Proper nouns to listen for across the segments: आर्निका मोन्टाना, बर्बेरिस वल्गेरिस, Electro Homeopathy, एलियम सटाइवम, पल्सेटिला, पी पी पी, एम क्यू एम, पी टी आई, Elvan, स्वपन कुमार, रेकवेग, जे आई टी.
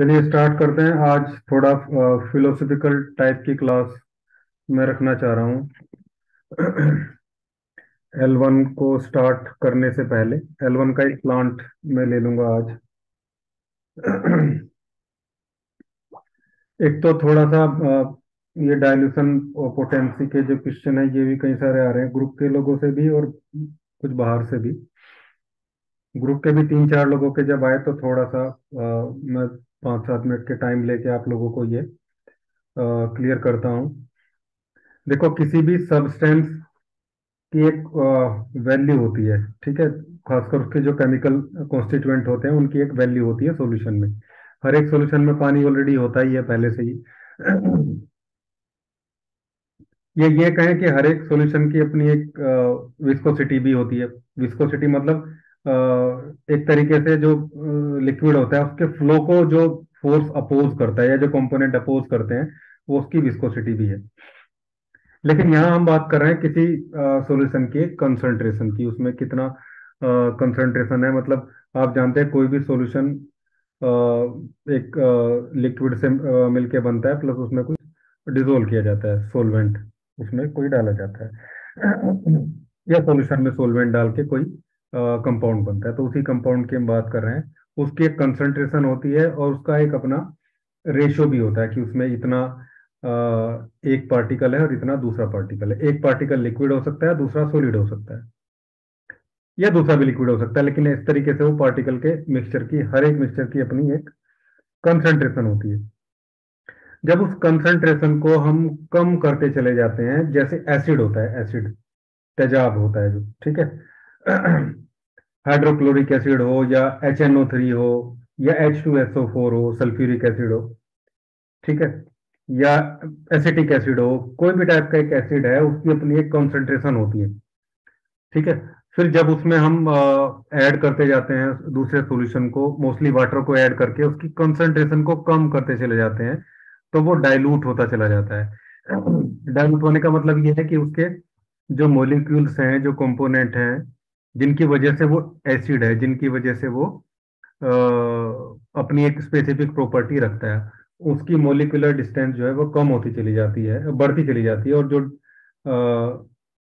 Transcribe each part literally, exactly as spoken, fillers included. चलिए स्टार्ट करते हैं। आज थोड़ा फिलोसफिकल टाइप की क्लास मैं रखना चाह रहा हूँ। एलवन को स्टार्ट करने से पहले एलवन का एक प्लांट मैं ले लूंगा आज। एक तो थोड़ा सा ये डाइल्यूशन पोटेंसी के जो क्वेश्चन है ये भी कई सारे आ रहे हैं, ग्रुप के लोगों से भी और कुछ बाहर से भी। ग्रुप के भी तीन चार लोगों के जब आए तो थोड़ा सा आ, मैं पाँच सात मिनट के टाइम लेके आप लोगों को ये क्लियर करता हूँ। देखो, किसी भी सब्सटेंस की एक वैल्यू होती है, ठीक है, खासकर उसके जो केमिकल कॉन्स्टिट्यूएंट होते हैं उनकी एक वैल्यू होती है सॉल्यूशन में। हर एक सॉल्यूशन में पानी ऑलरेडी होता ही है पहले से ही। ये ये कहें कि हर एक सॉल्यूशन की अपनी एक विस्कोसिटी भी होती है। विस्कोसिटी मतलब एक तरीके से जो लिक्विड होता है उसके फ्लो को जो फोर्स अपोज करता है या जो कंपोनेंट अपोज करते हैं वो उसकी विस्कोसिटी भी है। लेकिन यहाँ हम बात कर रहे हैं किसी सॉल्यूशन के कंसंट्रेशन की, उसमें कितना कंसंट्रेशन है। मतलब आप जानते हैं कोई भी सॉल्यूशन एक लिक्विड से मिलके बनता है, प्लस उसमें कुछ डिजोल्व किया जाता है, सोलवेंट उसमें कोई डाला जाता है या सॉल्यूशन में सोलवेंट डाल के कोई कंपाउंड uh, बनता है। तो उसी कंपाउंड की हम बात कर रहे हैं। उसकी एक कंसंट्रेशन होती है और उसका एक अपना रेशियो भी होता है कि उसमें इतना uh, एक पार्टिकल है और इतना दूसरा पार्टिकल है। एक पार्टिकल लिक्विड हो सकता है, दूसरा सॉलिड हो सकता है, या दूसरा भी लिक्विड हो सकता है, लेकिन इस तरीके से वो पार्टिकल के मिक्सचर की, हर एक मिक्सचर की अपनी एक कंसंट्रेशन होती है। जब उस कंसंट्रेशन को हम कम करते चले जाते हैं, जैसे एसिड होता है, एसिड तेजाब होता है जो, ठीक है, हाइड्रोक्लोरिक एसिड हो या एच एन ओ थ्री हो या H two S O four हो, सल्फ्यूरिक एसिड हो, ठीक है, या एसिटिक एसिड हो, कोई भी टाइप का एक एसिड है उसकी अपनी एक कंसंट्रेशन होती है, ठीक है। फिर जब उसमें हम ऐड करते जाते हैं दूसरे सॉल्यूशन को, मोस्टली वाटर को ऐड करके उसकी कंसंट्रेशन को कम करते चले जाते हैं, तो वो डाइल्यूट होता चला जाता है। डाइल्यूट होने का मतलब ये है कि उसके जो मोलिक्यूल्स हैं, जो कंपोनेंट हैं, जिनकी वजह से वो एसिड है, जिनकी वजह से वो आ, अपनी एक स्पेसिफिक प्रॉपर्टी रखता है, उसकी मोलिकुलर डिस्टेंस जो है वो कम होती चली जाती है, बढ़ती चली जाती है, और जो आ,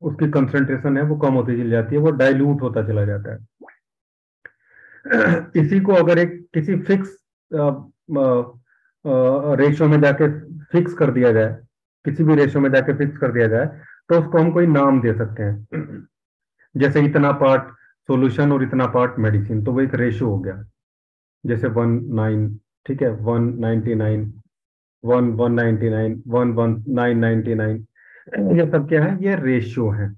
उसकी कंसंट्रेशन है वो कम होती चली जाती है, वो डाइल्यूट होता चला जाता है। इसी को अगर एक किसी फिक्स रेशो में जाके फिक्स कर दिया जाए, किसी भी रेशो में जाके फिक्स कर दिया जाए, तो उसको हम कोई नाम दे सकते हैं, जैसे इतना पार्ट सॉल्यूशन और इतना पार्ट मेडिसिन, तो वो एक रेशियो हो गया, जैसे वन नाइन, ठीक है, one ninety nine, one one ninety nine, one one nine ninety nine, ये सब क्या है, ये रेशियो है,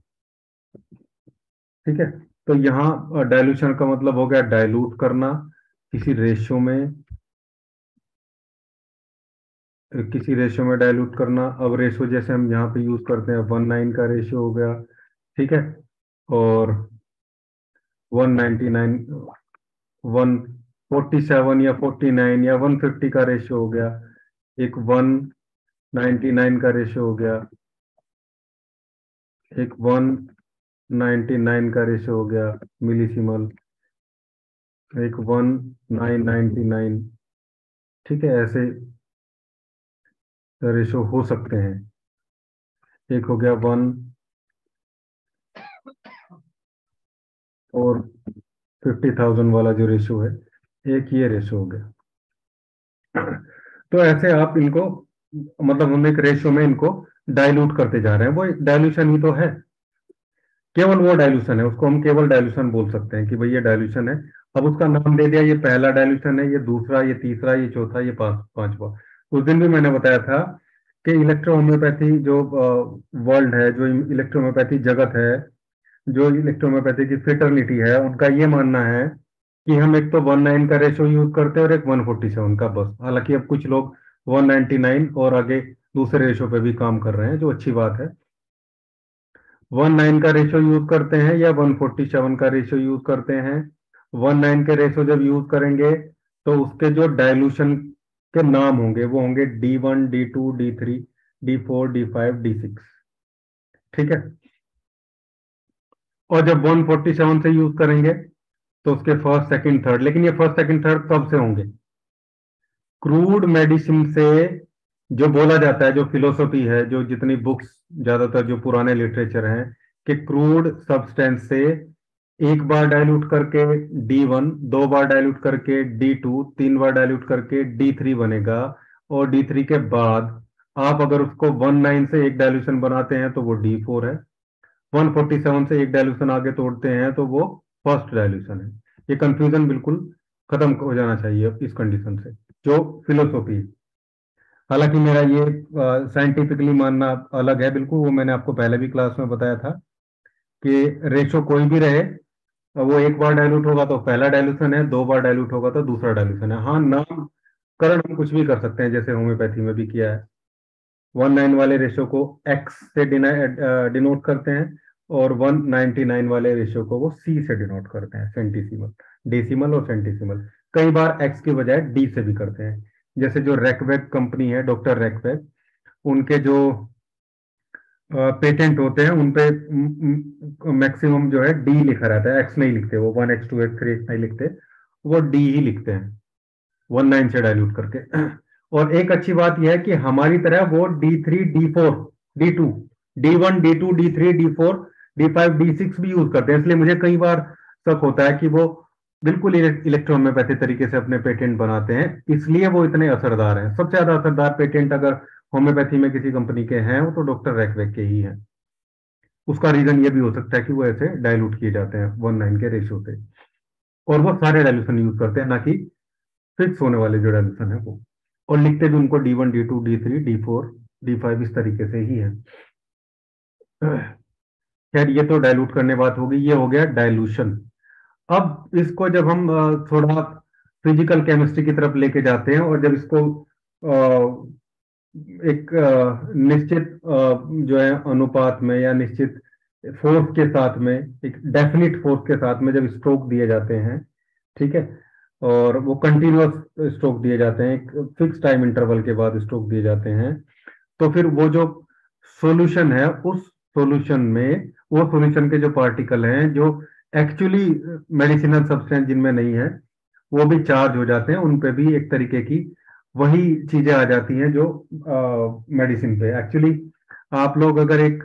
ठीक है। तो यहाँ डाइल्यूशन का मतलब हो गया डाइल्यूट करना, किसी रेशियो में किसी रेशियो में डाइल्यूट करना। अब रेशियो जैसे हम यहाँ पे यूज करते हैं, वन नाइन का रेशियो हो गया, ठीक है, और one ninety nine, one forty seven या फोर्टी नाइन या वन फिफ्टी का रेशियो हो गया, एक वन नाइन्टी नाइन का रेशियो हो गया, एक वन नाइन्टी नाइन का रेशियो हो गया मिलीसीमल, एक वन नाइन नाइन नाइन, ठीक है, ऐसे रेशियो हो सकते हैं। एक हो गया वन और फिफ्टी थाउजेंड वाला जो रेशो है, एक ये रेशो हो गया। तो ऐसे आप इनको, मतलब हम एक रेशो में इनको डाइल्यूट करते जा रहे हैं, वो डाइल्यूशन ही तो है, केवल वो डाइल्यूशन है, उसको हम केवल डाइल्यूशन बोल सकते हैं कि भाई ये डाइल्यूशन है। अब उसका नाम दे दिया, ये पहला डाइल्यूशन है, ये दूसरा, ये तीसरा, ये चौथा, ये पांचवा। उस दिन भी मैंने बताया था कि इलेक्ट्रो होम्योपैथी जो वर्ल्ड है, जो इलेक्ट्रो होम्योपैथी जगत है, जो इलेक्ट्रो होम्योपैथी की फ्रेटर्निटी है, उनका ये मानना है कि हम एक तो वन नाइन का रेशो यूज करते हैं और एक वन फोर्टी सेवन का, बस। हालांकि अब कुछ लोग वन नाइन्टी नाइन और आगे दूसरे रेशो पे भी काम कर रहे हैं, जो अच्छी बात है। वन नाइन का रेशो यूज करते हैं या वन फोर्टी सेवन का रेशो यूज करते हैं। वन नाइन के रेशो जब यूज करेंगे तो उसके जो डाइल्यूशन के नाम होंगे वो होंगे D one, D two, D three, D four, D five, D six, ठीक है। और जब वन फोर्टी सेवन से यूज करेंगे तो उसके फर्स्ट, सेकंड, थर्ड, लेकिन ये फर्स्ट, सेकंड, थर्ड कब से होंगे, क्रूड मेडिसिन से जो बोला जाता है, जो फिलोसफी है, जो जितनी बुक्स ज्यादातर जो पुराने लिटरेचर हैं कि क्रूड सब्सटेंस से एक बार डाइल्यूट करके डी वन, दो बार डाइल्यूट करके डी टू, तीन बार डाइल्यूट करके डी थ्री बनेगा और डी थ्री के बाद आप अगर उसको वन नाइन से एक डाइल्यूशन बनाते हैं तो वो डी फोर है, वन फोर्टी सेवन से एक डाइल्यूशन आगे तोड़ते हैं तो वो फर्स्ट डाइल्यूशन है। ये कंफ्यूजन बिल्कुल खत्म हो जाना चाहिए इस कंडीशन से, जो फिलोसॉफी। हालांकि मेरा ये साइंटिफिकली मानना अलग है बिल्कुल, वो मैंने आपको पहले भी क्लास में बताया था कि रेशो कोई भी रहे, वो एक बार डाइल्यूट होगा तो पहला डाइल्यूशन है, दो बार डाइल्यूट होगा तो दूसरा डाइल्यूशन है। हाँ, नामकरण हम कुछ भी कर सकते हैं, जैसे होम्योपैथी में भी किया है। वन नाइन वाले रेशो को एक्स से डिनोट करते हैं और वन नाइनटी नाइन वाले रेशो को वो सी से डिनोट करते हैं, सेंटीसिमल, डेसिमल और सेंटीसिमल। कई बार एक्स के बजाय डी से भी करते हैं, जैसे जो रेकवेग कंपनी है, डॉक्टर रेकवेग, उनके जो पेटेंट होते हैं उनपे मैक्सिमम जो है डी लिखा रहता है, एक्स नहीं लिखते वो, one X two X three X नहीं लिखते, वो डी ही लिखते हैं वन नाइन से डायल्यूट करके। और एक अच्छी बात यह है कि हमारी तरह वो D three D four D two D one D two D three D four D five D six भी यूज करते हैं, इसलिए मुझे कई बार शक होता है कि वो बिल्कुल इलेक्ट्रो होम्योपैथी तरीके से अपने पेटेंट बनाते हैं, इसलिए वो इतने असरदार हैं। सबसे ज्यादा असरदार पेटेंट अगर होम्योपैथी में किसी कंपनी के हैं वो तो डॉक्टर रेकवेग के ही हैं। उसका रीजन ये भी हो सकता है कि वो ऐसे डायल्यूट किए जाते हैं वन नाइन के रेशियो से, और वो सारे डायल्यूशन यूज करते हैं, ना कि फिक्स होने वाले जो डायल्यूशन है वो, और लिखते भी उनको D one D two D three D four D five इस तरीके से ही है। खैर, ये तो डाइल्यूट करने बात होगी, ये हो गया डाइल्यूशन। अब इसको जब हम थोड़ा फिजिकल केमिस्ट्री की तरफ लेके जाते हैं और जब इसको एक निश्चित जो है अनुपात में या निश्चित फोर्स के साथ में, एक डेफिनेट फोर्स के साथ में जब स्ट्रोक दिए जाते हैं, ठीक है, और वो कंटिन्यूअस स्ट्रोक दिए जाते हैं, एक फिक्स टाइम इंटरवल के बाद स्ट्रोक दिए जाते हैं, तो फिर वो जो सॉल्यूशन है उस सॉल्यूशन में, वो सॉल्यूशन के जो पार्टिकल हैं जो एक्चुअली मेडिसिनल सब्सटेंस जिनमें नहीं है वो भी चार्ज हो जाते हैं, उन पे भी एक तरीके की वही चीजें आ जाती हैं जो मेडिसिन पे। एक्चुअली आप लोग अगर एक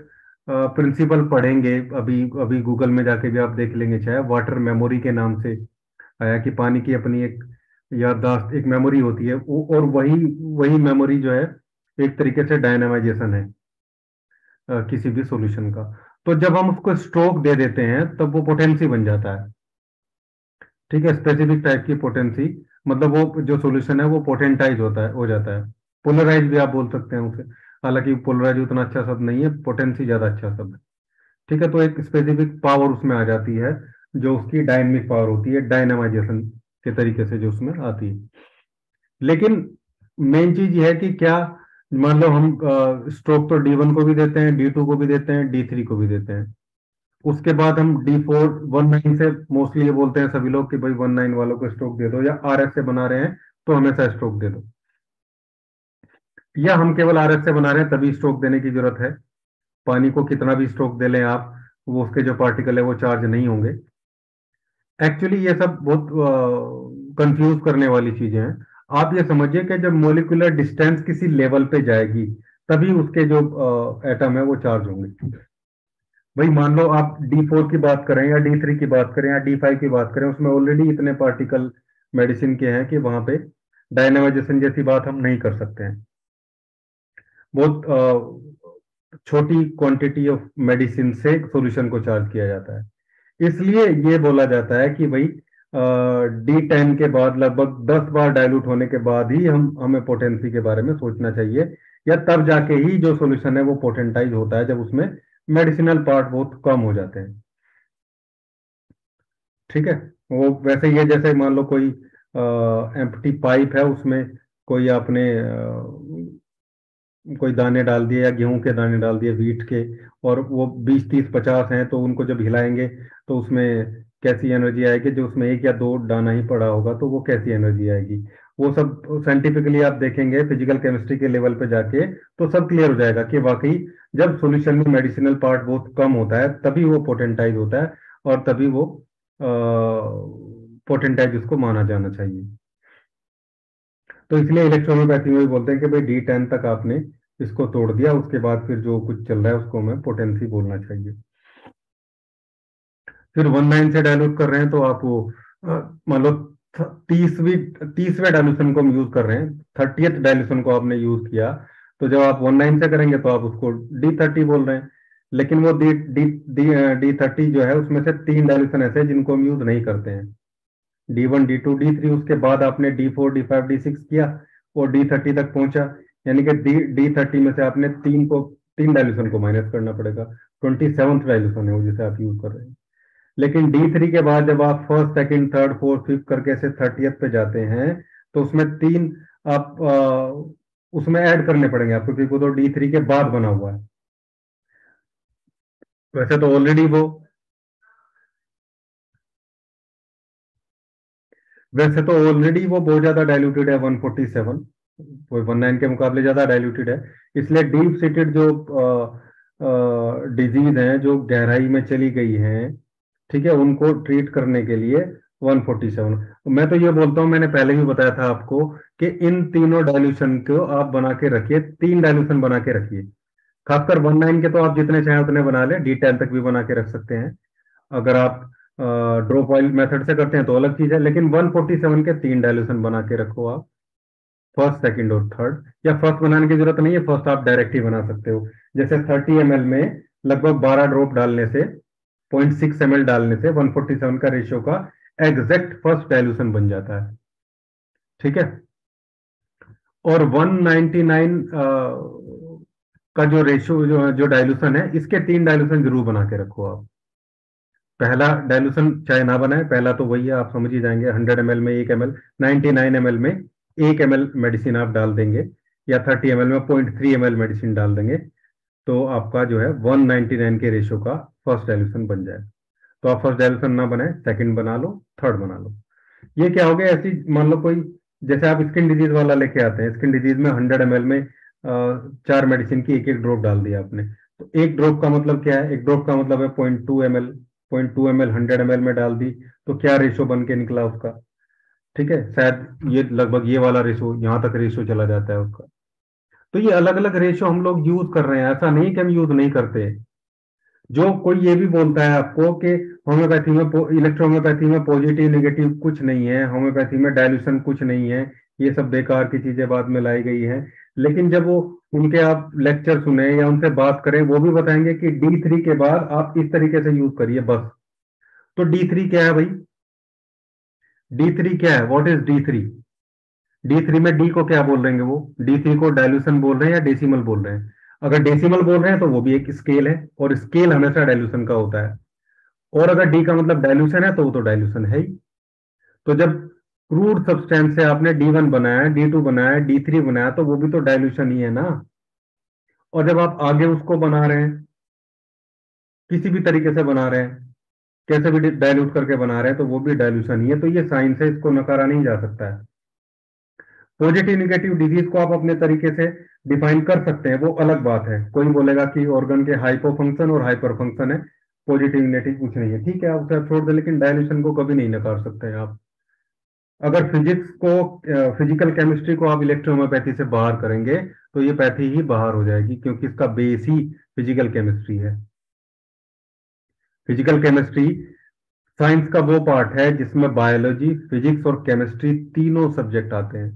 प्रिंसिपल पढ़ेंगे, अभी अभी गूगल में जाके भी आप देख लेंगे, चाहे वाटर मेमोरी के नाम से आया कि पानी की अपनी एक याददाश्त, एक मेमोरी होती है, और वही वही मेमोरी जो है एक तरीके से डायनामाइजेशन है आ, किसी भी सॉल्यूशन का। तो जब हम उसको स्ट्रोक दे देते हैं तब वो पोटेंसी बन जाता है, ठीक है, स्पेसिफिक टाइप की पोटेंसी, मतलब वो जो सॉल्यूशन है वो पोटेंटाइज होता है, हो जाता है, पोलराइज भी आप बोल सकते हैं उसे, हालांकि पोलराइज उतना अच्छा शब्द नहीं है, पोटेंसी ज्यादा अच्छा शब्द है, ठीक है। तो एक स्पेसिफिक पावर उसमें आ जाती है जो उसकी डायनेमिक पावर होती है, डायनामाइजेशन के तरीके से जो उसमें आती है। लेकिन मेन चीज यह है कि क्या, मान लो हम स्ट्रोक तो डी वन को भी देते हैं, डी टू को भी देते हैं, डी थ्री को भी देते हैं, उसके बाद हम डी फोर, वन नाइन से मोस्टली ये बोलते हैं सभी लोग कि भाई वन नाइन वालों को स्ट्रोक दे दो, या आरएस से बना रहे हैं तो हमेशा स्ट्रोक दे दो, या हम केवल आरएस से बना रहे हैं तभी स्ट्रोक देने की जरूरत है। पानी को कितना भी स्ट्रोक दे लें आप, वो उसके जो पार्टिकल है वो चार्ज नहीं होंगे। एक्चुअली ये सब बहुत कंफ्यूज करने वाली चीजें हैं। आप ये समझिए कि जब मोलिकुलर डिस्टेंस किसी लेवल पे जाएगी तभी उसके जो एटम है वो चार्ज होंगे। भाई मान लो आप डी फोर की बात करें या डी थ्री की बात करें या डी फाइव की बात करें, उसमें ऑलरेडी इतने पार्टिकल मेडिसिन के हैं कि वहां पे डायनामाइजेशन जैसी बात हम नहीं कर सकते हैं। बहुत आ, छोटी क्वांटिटी ऑफ मेडिसिन से सोल्यूशन को चार्ज किया जाता है, इसलिए ये बोला जाता है कि भाई डी टेन के बाद लगभग दस बार डाइल्यूट होने के बाद ही हम हमें पोटेंसी के बारे में सोचना चाहिए, या तब जाके ही जो सॉल्यूशन है वो पोटेंटाइज होता है, जब उसमें मेडिसिनल पार्ट बहुत कम हो जाते हैं, ठीक है। वो वैसे ये जैसे मान लो कोई एम्प्टी पाइप है, उसमें कोई आपने आ, कोई दाने डाल दिए या गेहूं के दाने डाल दिए, व्हीट के, और वो बीस तीस पचास हैं, तो उनको जब हिलाएंगे तो उसमें कैसी एनर्जी आएगी, जो उसमें एक या दो दाना ही पड़ा होगा तो वो कैसी एनर्जी आएगी, वो सब साइंटिफिकली आप देखेंगे फिजिकल केमिस्ट्री के लेवल पे जाके, तो सब क्लियर हो जाएगा कि वाकई जब सोल्यूशन में मेडिसिनल पार्ट बहुत कम होता है तभी वो पोटेंटाइज होता है, और तभी वो पोटेंटाइज उसको माना जाना चाहिए। तो इसलिए इलेक्ट्रो होम्योपैथी में भी बोलते हैं कि भाई डी टेन तक आपने इसको तोड़ दिया, उसके बाद फिर जो कुछ चल रहा है उसको हमें पोटेंसी बोलना चाहिए। फिर वन नाइन से डायलूट कर रहे हैं तो आप वो मतलब तीसवीं तीसवें डायल्यूशन को हम यूज कर रहे हैं, थर्टियथ डायल्यूशन को आपने यूज किया, तो जब आप वन नाइन से करेंगे तो आप उसको डी थर्टी बोल रहे हैं, लेकिन वो डी डी डी थर्टी जो है उसमें से तीन डायल्यूशन ऐसे हैं जिनको हम यूज नहीं करते हैं, D one D two D three, उसके बाद आपने D four D five D six किया और डी थर्टी तक पहुंचा, यानी कि डी डी थर्टी में से आपने तीन को तीन डायल्यूशन को माइनस करना पड़ेगा, ट्वेंटी सेवंथ डायल्यूशन है वो जिसे आप यूज कर रहे हैं। लेकिन डी थ्री के बाद जब आप first second third fourth fifth करके ऐसे थर्टियथ पे जाते हैं तो उसमें तीन आप आ, उसमें ऐड करने पड़ेंगे आपको, क्योंकि तो डी थ्री के बाद बना हुआ है। वैसे तो ऑलरेडी वो वैसे तो ऑलरेडी वो बहुत ज्यादा डाइल्यूटेड है, वन फोर्टी सेवन, वो वन नाइन के मुकाबले ज्यादा डाइल्यूटेड है, इसलिए डीप सीटेड जो डिजीज है जो गहराई में चली गई है, ठीक है, उनको ट्रीट करने के लिए वन फोर्टी सेवन। मैं तो ये बोलता हूँ, मैंने पहले भी बताया था आपको कि इन तीनों डाइल्यूशन को आप बना के रखिए, तीन डाइल्यूशन बना के रखिए, खासकर वन नाइन के तो आप जितने चाहें उतने बना लें, डी टेन तक भी बना के रख सकते हैं। अगर आप ड्रॉप ऑयल मेथड से करते हैं तो अलग चीज है, लेकिन वन फोर्टी सेवन के तीन डाइल्यूशन बना के रखो आप, फर्स्ट सेकेंड और थर्ड, या फर्स्ट बनाने की जरूरत नहीं है, फर्स्ट आप डायरेक्ट ही बना सकते हो। जैसे थर्टी एम एल में लगभग बारह ड्रॉप डालने से, पॉइंट सिक्स एम एल डालने से वन फोर्टी सेवन का रेशियो का एग्जैक्ट फर्स्ट डाइल्यूशन बन जाता है, ठीक है। और वन नाइंटी नाइन आ, का जो रेशियो जो जो डाइल्यूशन है, इसके तीन डाइल्यूशन जरूर बना के रखो आप। पहला डाइल्यूशन चाहे ना बनाए, पहला तो वही है, आप समझ ही जाएंगे, हंड्रेड एम एल में एक M L, ninety nine M L में एक एम एल मेडिसिन आप डाल देंगे, या थर्टी एम एल में point three M L medicine डाल देंगे, तो आपका जो है वन नाइंटी नाइन के रेशियो का फर्स्ट डाइल्यूशन बन जाए। तो आप फर्स्ट डाइल्यूशन ना बनाए, सेकंड बना लो, थर्ड बना लो। ये क्या हो गया, ऐसी मान लो कोई, जैसे आप स्किन डिजीज वाला लेके आते हैं, स्किन डिजीज में हंड्रेड एम एल में चार मेडिसिन की एक एक ड्रॉप डाल दिया आपने, तो एक ड्रॉप का मतलब क्या है, एक ड्रॉप का मतलब है point two M L, point two M L hundred M L में डाल दी तो क्या रेशियो बन के निकला उसका, ठीक है, शायद ये लगभग ये वाला रेशियो, यहाँ तक रेशियो चला जाता है उसका। तो ये अलग अलग रेशियो हम लोग यूज कर रहे हैं, ऐसा नहीं कि हम यूज नहीं करते। जो कोई ये भी बोलता है आपको कि होम्योपैथी में, इलेक्ट्रो होम्योपैथी में पॉजिटिव नेगेटिव कुछ नहीं है, होम्योपैथी में डाइल्यूशन कुछ नहीं है, ये सब बेकार की चीजें बाद में लाई गई हैं, लेकिन जब वो उनके आप लेक्चर सुने या उनसे बात करें, वो भी बताएंगे कि डी थ्री के बाद आप इस तरीके से यूज करिए बस। तो डी थ्री क्या है भाई, डी थ्री क्या है, what is D three? D three में डी को क्या बोल रहे हैं वो, डी थ्री को डाइल्यूशन बोल रहे हैं या डेसिमल बोल रहे हैं? अगर डेसिमल बोल रहे हैं तो वो भी एक स्केल है, और स्केल हमेशा डाइल्यूशन का होता है, और अगर डी का मतलब डाइल्यूशन है तो वो तो डाइल्यूशन है ही। तो जब क्रूड सब्सटेंस से आपने डी वन बनाया, डी टू बनाया, डी थ्री बनाया, तो वो भी तो डाइल्यूशन ही है ना। और जब आप आगे उसको बना रहे हैं, किसी भी तरीके से बना रहे हैं, कैसे भी डाइल्यूट करके बना रहे हैं, तो वो भी डाइल्यूशन ही है। तो ये साइंस है, इसको नकारा नहीं जा सकता है। पॉजिटिव निगेटिव डिजीज को आप अपने तरीके से डिफाइन कर सकते हैं, वो अलग बात है। कोई बोलेगा कि ऑर्गन के हाइपो फंक्शन और हाइपर फंक्शन है, पॉजिटिव निगेटिव कुछ नहीं है, ठीक है, उसे छोड़ दे, लेकिन डाइल्यूशन को कभी नहीं नकार सकते हैं आप। अगर फिजिक्स को, फिजिकल केमिस्ट्री को आप इलेक्ट्रो होम्योपैथी से बाहर करेंगे तो ये पैथी ही बाहर हो जाएगी, क्योंकि इसका बेस ही फिजिकल केमिस्ट्री है। फिजिकल केमिस्ट्री साइंस का वो पार्ट है जिसमें बायोलॉजी, फिजिक्स और केमिस्ट्री तीनों सब्जेक्ट आते हैं,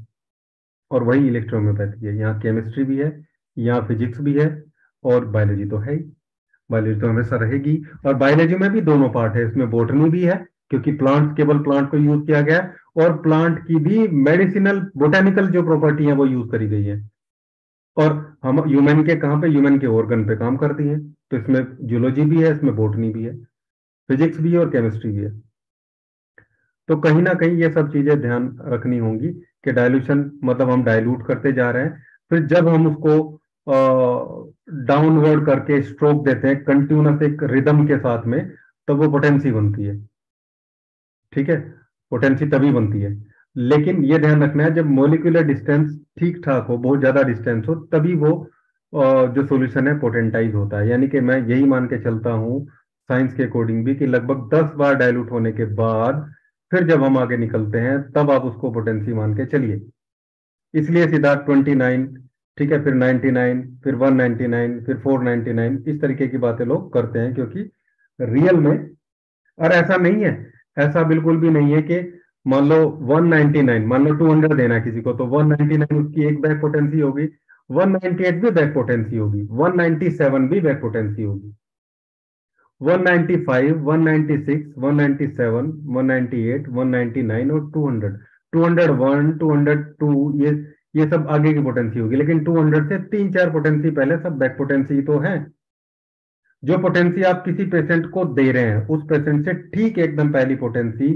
और वही इलेक्ट्रो होम्योपैथी है। यहाँ केमिस्ट्री भी है, यहाँ फिजिक्स भी है, और बायोलॉजी तो है ही, बायोलॉजी तो हमेशा रहेगी। और बायोलॉजी में भी दोनों पार्ट है, इसमें बॉटनी भी है, क्योंकि प्लांट, केवल प्लांट को यूज किया गया है, और प्लांट की भी मेडिसिनल बोटेनिकल जो प्रॉपर्टी है वो यूज करी गई है। और हम ह्यूमन के कहाँ पे, ह्यूमन के ऑर्गन पे काम करती है, तो इसमें जूलॉजी भी है, इसमें बॉटनी भी है, फिजिक्स भी है और केमिस्ट्री भी है। तो कहीं ना कहीं ये सब चीजें ध्यान रखनी होंगी कि डाइल्यूशन मतलब हम डाइल्यूट करते जा रहे हैं, फिर जब हम उसको डाउनवर्ड करके स्ट्रोक देते हैं कंटिन्यूअस एक रिदम के साथ में, तब वो पोटेंसी बनती है, ठीक है, पोटेंसी तभी बनती है। लेकिन ये ध्यान रखना है, जब मोलिकुलर डिस्टेंस ठीक ठाक हो, बहुत ज्यादा डिस्टेंस हो, तभी वो आ, जो सॉल्यूशन है पोटेंटाइज होता है। यानी कि मैं यही मान के चलता हूँ साइंस के अकॉर्डिंग भी, कि लगभग दस बार डाइल्यूट होने के बाद फिर जब हम आगे निकलते हैं तब आप उसको पोटेंसी मान के चलिए। इसलिए सीधा उनतीस, ठीक है, फिर निन्यानवे, फिर एक सौ निन्यानवे, फिर चार सौ निन्यानवे, इस तरीके की बातें लोग करते हैं, क्योंकि रियल में। और ऐसा नहीं है, ऐसा बिल्कुल भी नहीं है कि मान लो एक सौ निन्यानवे, मान लो दो सौ देना किसी को, तो एक सौ निन्यानवे उसकी एक बैक पोटेंसी होगी, एक सौ अट्ठानवे भी बैक पोटेंसी होगी, एक सौ सत्तानवे भी बैक पोटेंसी होगी, एक सौ पचानवे, एक सौ छियानवे, एक सौ सत्तानवे, एक सौ अट्ठानवे, एक सौ निन्यानवे और दो सौ, दो सौ एक, दो सौ दो, ये ये सब आगे की पोटेंसी होगी। लेकिन दो सौ से तीन चार पोटेंसी पहले सब बैक पोटेंसी तो है। जो पोटेंसी आप किसी पेशेंट को दे रहे हैं, उस पेशेंट से ठीक एकदम पहली पोटेंसी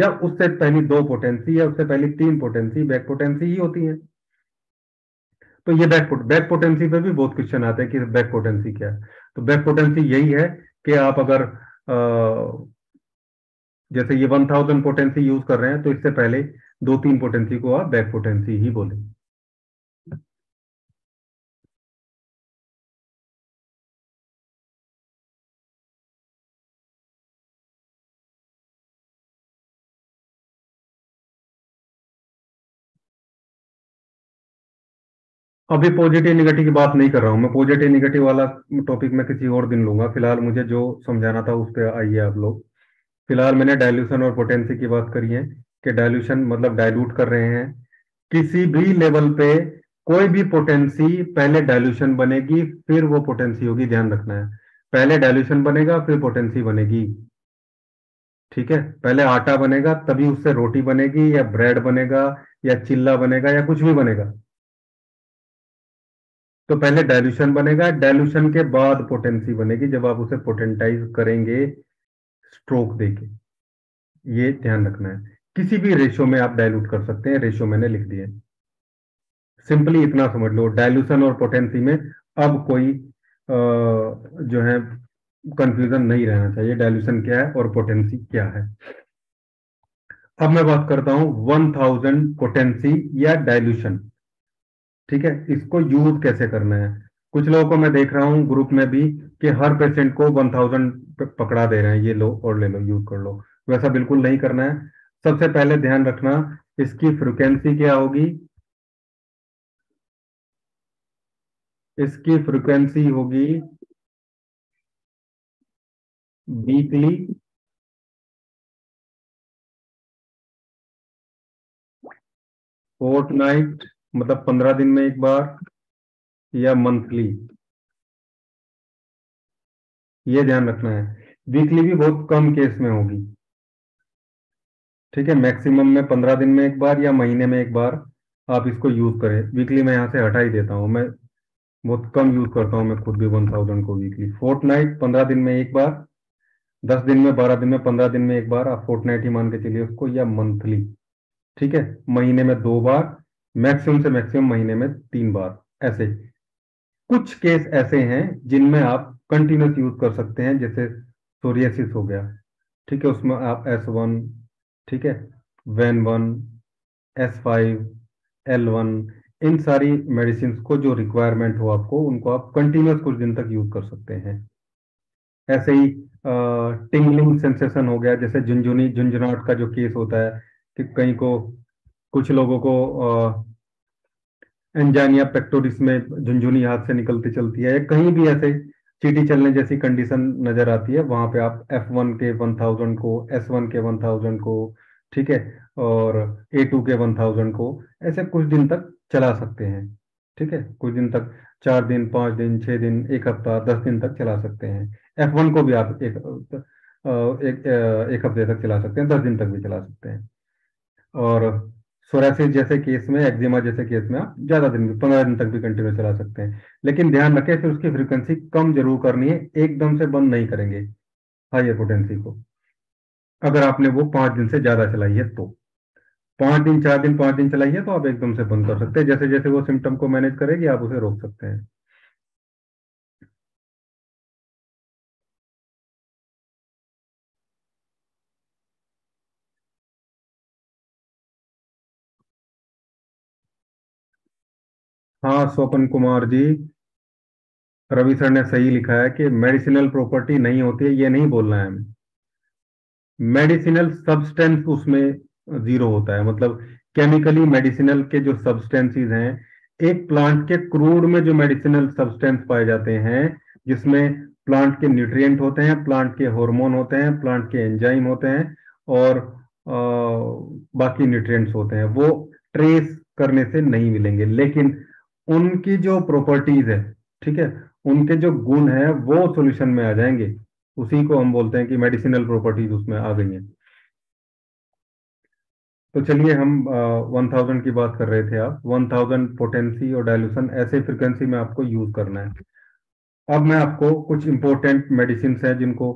या उससे पहली दो पोटेंसी या उससे पहली तीन पोटेंसी बैक पोटेंसी ही होती है। तो ये बैक बैक पोटेंसी पे भी बहुत क्वेश्चन आते हैं कि बैक पोटेंसी क्या है। तो बैक पोटेंसी यही है कि आप अगर आ, जैसे ये वन थाउजेंड पोटेंसी यूज कर रहे हैं, तो इससे पहले दो तीन पोटेंसी को आप बैक पोटेंसी ही बोलेंगे। अभी पॉजिटिव निगेटिव की बात नहीं कर रहा हूं मैं, पॉजिटिव निगेटिव वाला टॉपिक मैं किसी और दिन लूंगा। फिलहाल मुझे जो समझाना था उस पर आइए आप लोग। फिलहाल मैंने डाइल्यूशन और पोटेंसी की बात करी है कि डाइल्यूशन मतलब डाइल्यूट कर रहे हैं। किसी भी लेवल पे कोई भी पोटेंसी पहले डाइल्यूशन बनेगी फिर वो पोटेंसी होगी, ध्यान रखना है। पहले डाइल्यूशन बनेगा फिर पोटेंसी बनेगी, ठीक है। पहले आटा बनेगा तभी उससे रोटी बनेगी या ब्रेड बनेगा या चिल्ला बनेगा या कुछ भी बनेगा। तो पहले डाइल्यूशन बनेगा, डाइल्यूशन के बाद पोटेंसी बनेगी जब आप उसे पोटेंटाइज करेंगे स्ट्रोक देके, ये ध्यान रखना है। किसी भी रेशियो में आप डाइल्यूट कर सकते हैं, रेशियो मैंने लिख दिया। सिंपली इतना समझ लो, डाइल्यूशन और पोटेंसी में अब कोई आ, जो है कंफ्यूजन नहीं रहना चाहिए। डाइल्यूशन क्या है और पोटेंसी क्या है। अब मैं बात करता हूं वन थाउजेंड पोटेंसी या डाइल्यूशन, ठीक है। इसको यूज कैसे करना है। कुछ लोगों को मैं देख रहा हूं ग्रुप में भी कि हर पेशेंट को एक हज़ार पकड़ा दे रहे हैं, ये लो और ले लो, यूज कर लो। वैसा बिल्कुल नहीं करना है। सबसे पहले ध्यान रखना इसकी फ्रीक्वेंसी क्या होगी। इसकी फ्रीक्वेंसी होगी वीकली फोर्टनाइट मतलब पंद्रह दिन में एक बार या मंथली, ये ध्यान रखना है। वीकली भी बहुत कम केस में होगी, ठीक है। मैक्सिमम में पंद्रह दिन में एक बार या महीने में एक बार आप इसको यूज करें। वीकली मैं यहां से हटा ही देता हूं, मैं बहुत कम यूज करता हूं मैं खुद भी वन थाउजेंड को वीकली। फोर्टनाइट पंद्रह दिन में एक बार, दस दिन में, बारह दिन में, पंद्रह दिन में एक बार, आप फोर्टनाइट ही मान के चलिए उसको, या मंथली, ठीक है। महीने में दो बार, मैक्सिमम से मैक्सिमम महीने में तीन बार। ऐसे कुछ केस ऐसे हैं जिनमें आप कंटिन्यूस यूज कर सकते हैं, जैसे सोरियासिस हो गया, ठीक है। उसमें आप एस वन, ठीक है, Ven one, S five, L one, इन सारी मेडिसिन को जो रिक्वायरमेंट हो आपको, उनको आप कंटिन्यूस कुछ दिन तक यूज कर सकते हैं। ऐसे ही टिंगलिंग सेंसेशन हो गया, जैसे झुंझुनी झुंझुनाहट का जो केस होता है कि कहीं को कुछ लोगों को एंजानिया पेक्टोरिस में झुंझुनी हाथ से निकलती चलती है, कहीं भी ऐसे चीटी चलने जैसी कंडीशन नजर आती है, वहां पे आप एफ वन के एक हज़ार को, एस वन के एक हज़ार को, ठीक है, और ए टू के एक हज़ार को ऐसे कुछ दिन तक चला सकते हैं, ठीक है। कुछ दिन तक, चार दिन, पांच दिन, छह दिन, एक हफ्ता, दस दिन तक चला सकते हैं। एफ वन को भी आप एक एक, एक हफ्ते तक चला सकते हैं, दस दिन तक भी चला सकते हैं। और सोरासिस जैसे केस में, एक्जिमा जैसे केस में आप ज्यादा दिन भी, पंद्रह दिन तक भी कंटिन्यू चला सकते हैं। लेकिन ध्यान रखें फिर उसकी फ्रीक्वेंसी कम जरूर करनी है, एकदम से बंद नहीं करेंगे हायर पोटेंसी को। अगर आपने वो पांच दिन से ज्यादा चलाई है तो पांच दिन, चार दिन, पांच दिन चलाई है तो आप एकदम से बंद कर सकते हैं। जैसे जैसे वो सिम्टम को मैनेज करेगी आप उसे रोक सकते हैं। हाँ, स्वपन कुमार जी, रवि सर ने सही लिखा है कि मेडिसिनल प्रॉपर्टी नहीं होती है, ये नहीं बोलना है हमें। मेडिसिनल सब्सटेंस उसमें जीरो होता है, मतलब केमिकली मेडिसिनल के जो सब्सटेंसेस हैं, एक प्लांट के क्रूड में जो मेडिसिनल सब्सटेंस पाए जाते हैं, जिसमें प्लांट के न्यूट्रिएंट होते हैं, प्लांट के हार्मोन होते हैं, प्लांट के एंजाइम होते हैं और आ, बाकी न्यूट्रिएंट्स होते हैं, वो ट्रेस करने से नहीं मिलेंगे, लेकिन उनकी जो प्रॉपर्टीज है, ठीक है, उनके जो गुण है वो सॉल्यूशन में आ जाएंगे। उसी को हम बोलते हैं कि मेडिसिनल प्रॉपर्टीज उसमें आ गई हैं। तो चलिए हम वन थाउजेंड की बात कर रहे थे। आप वन थाउजेंड पोटेंसी और डाइल्यूशन, ऐसे फ्रिक्वेंसी में आपको यूज करना है। अब मैं आपको कुछ इंपॉर्टेंट मेडिसिन है जिनको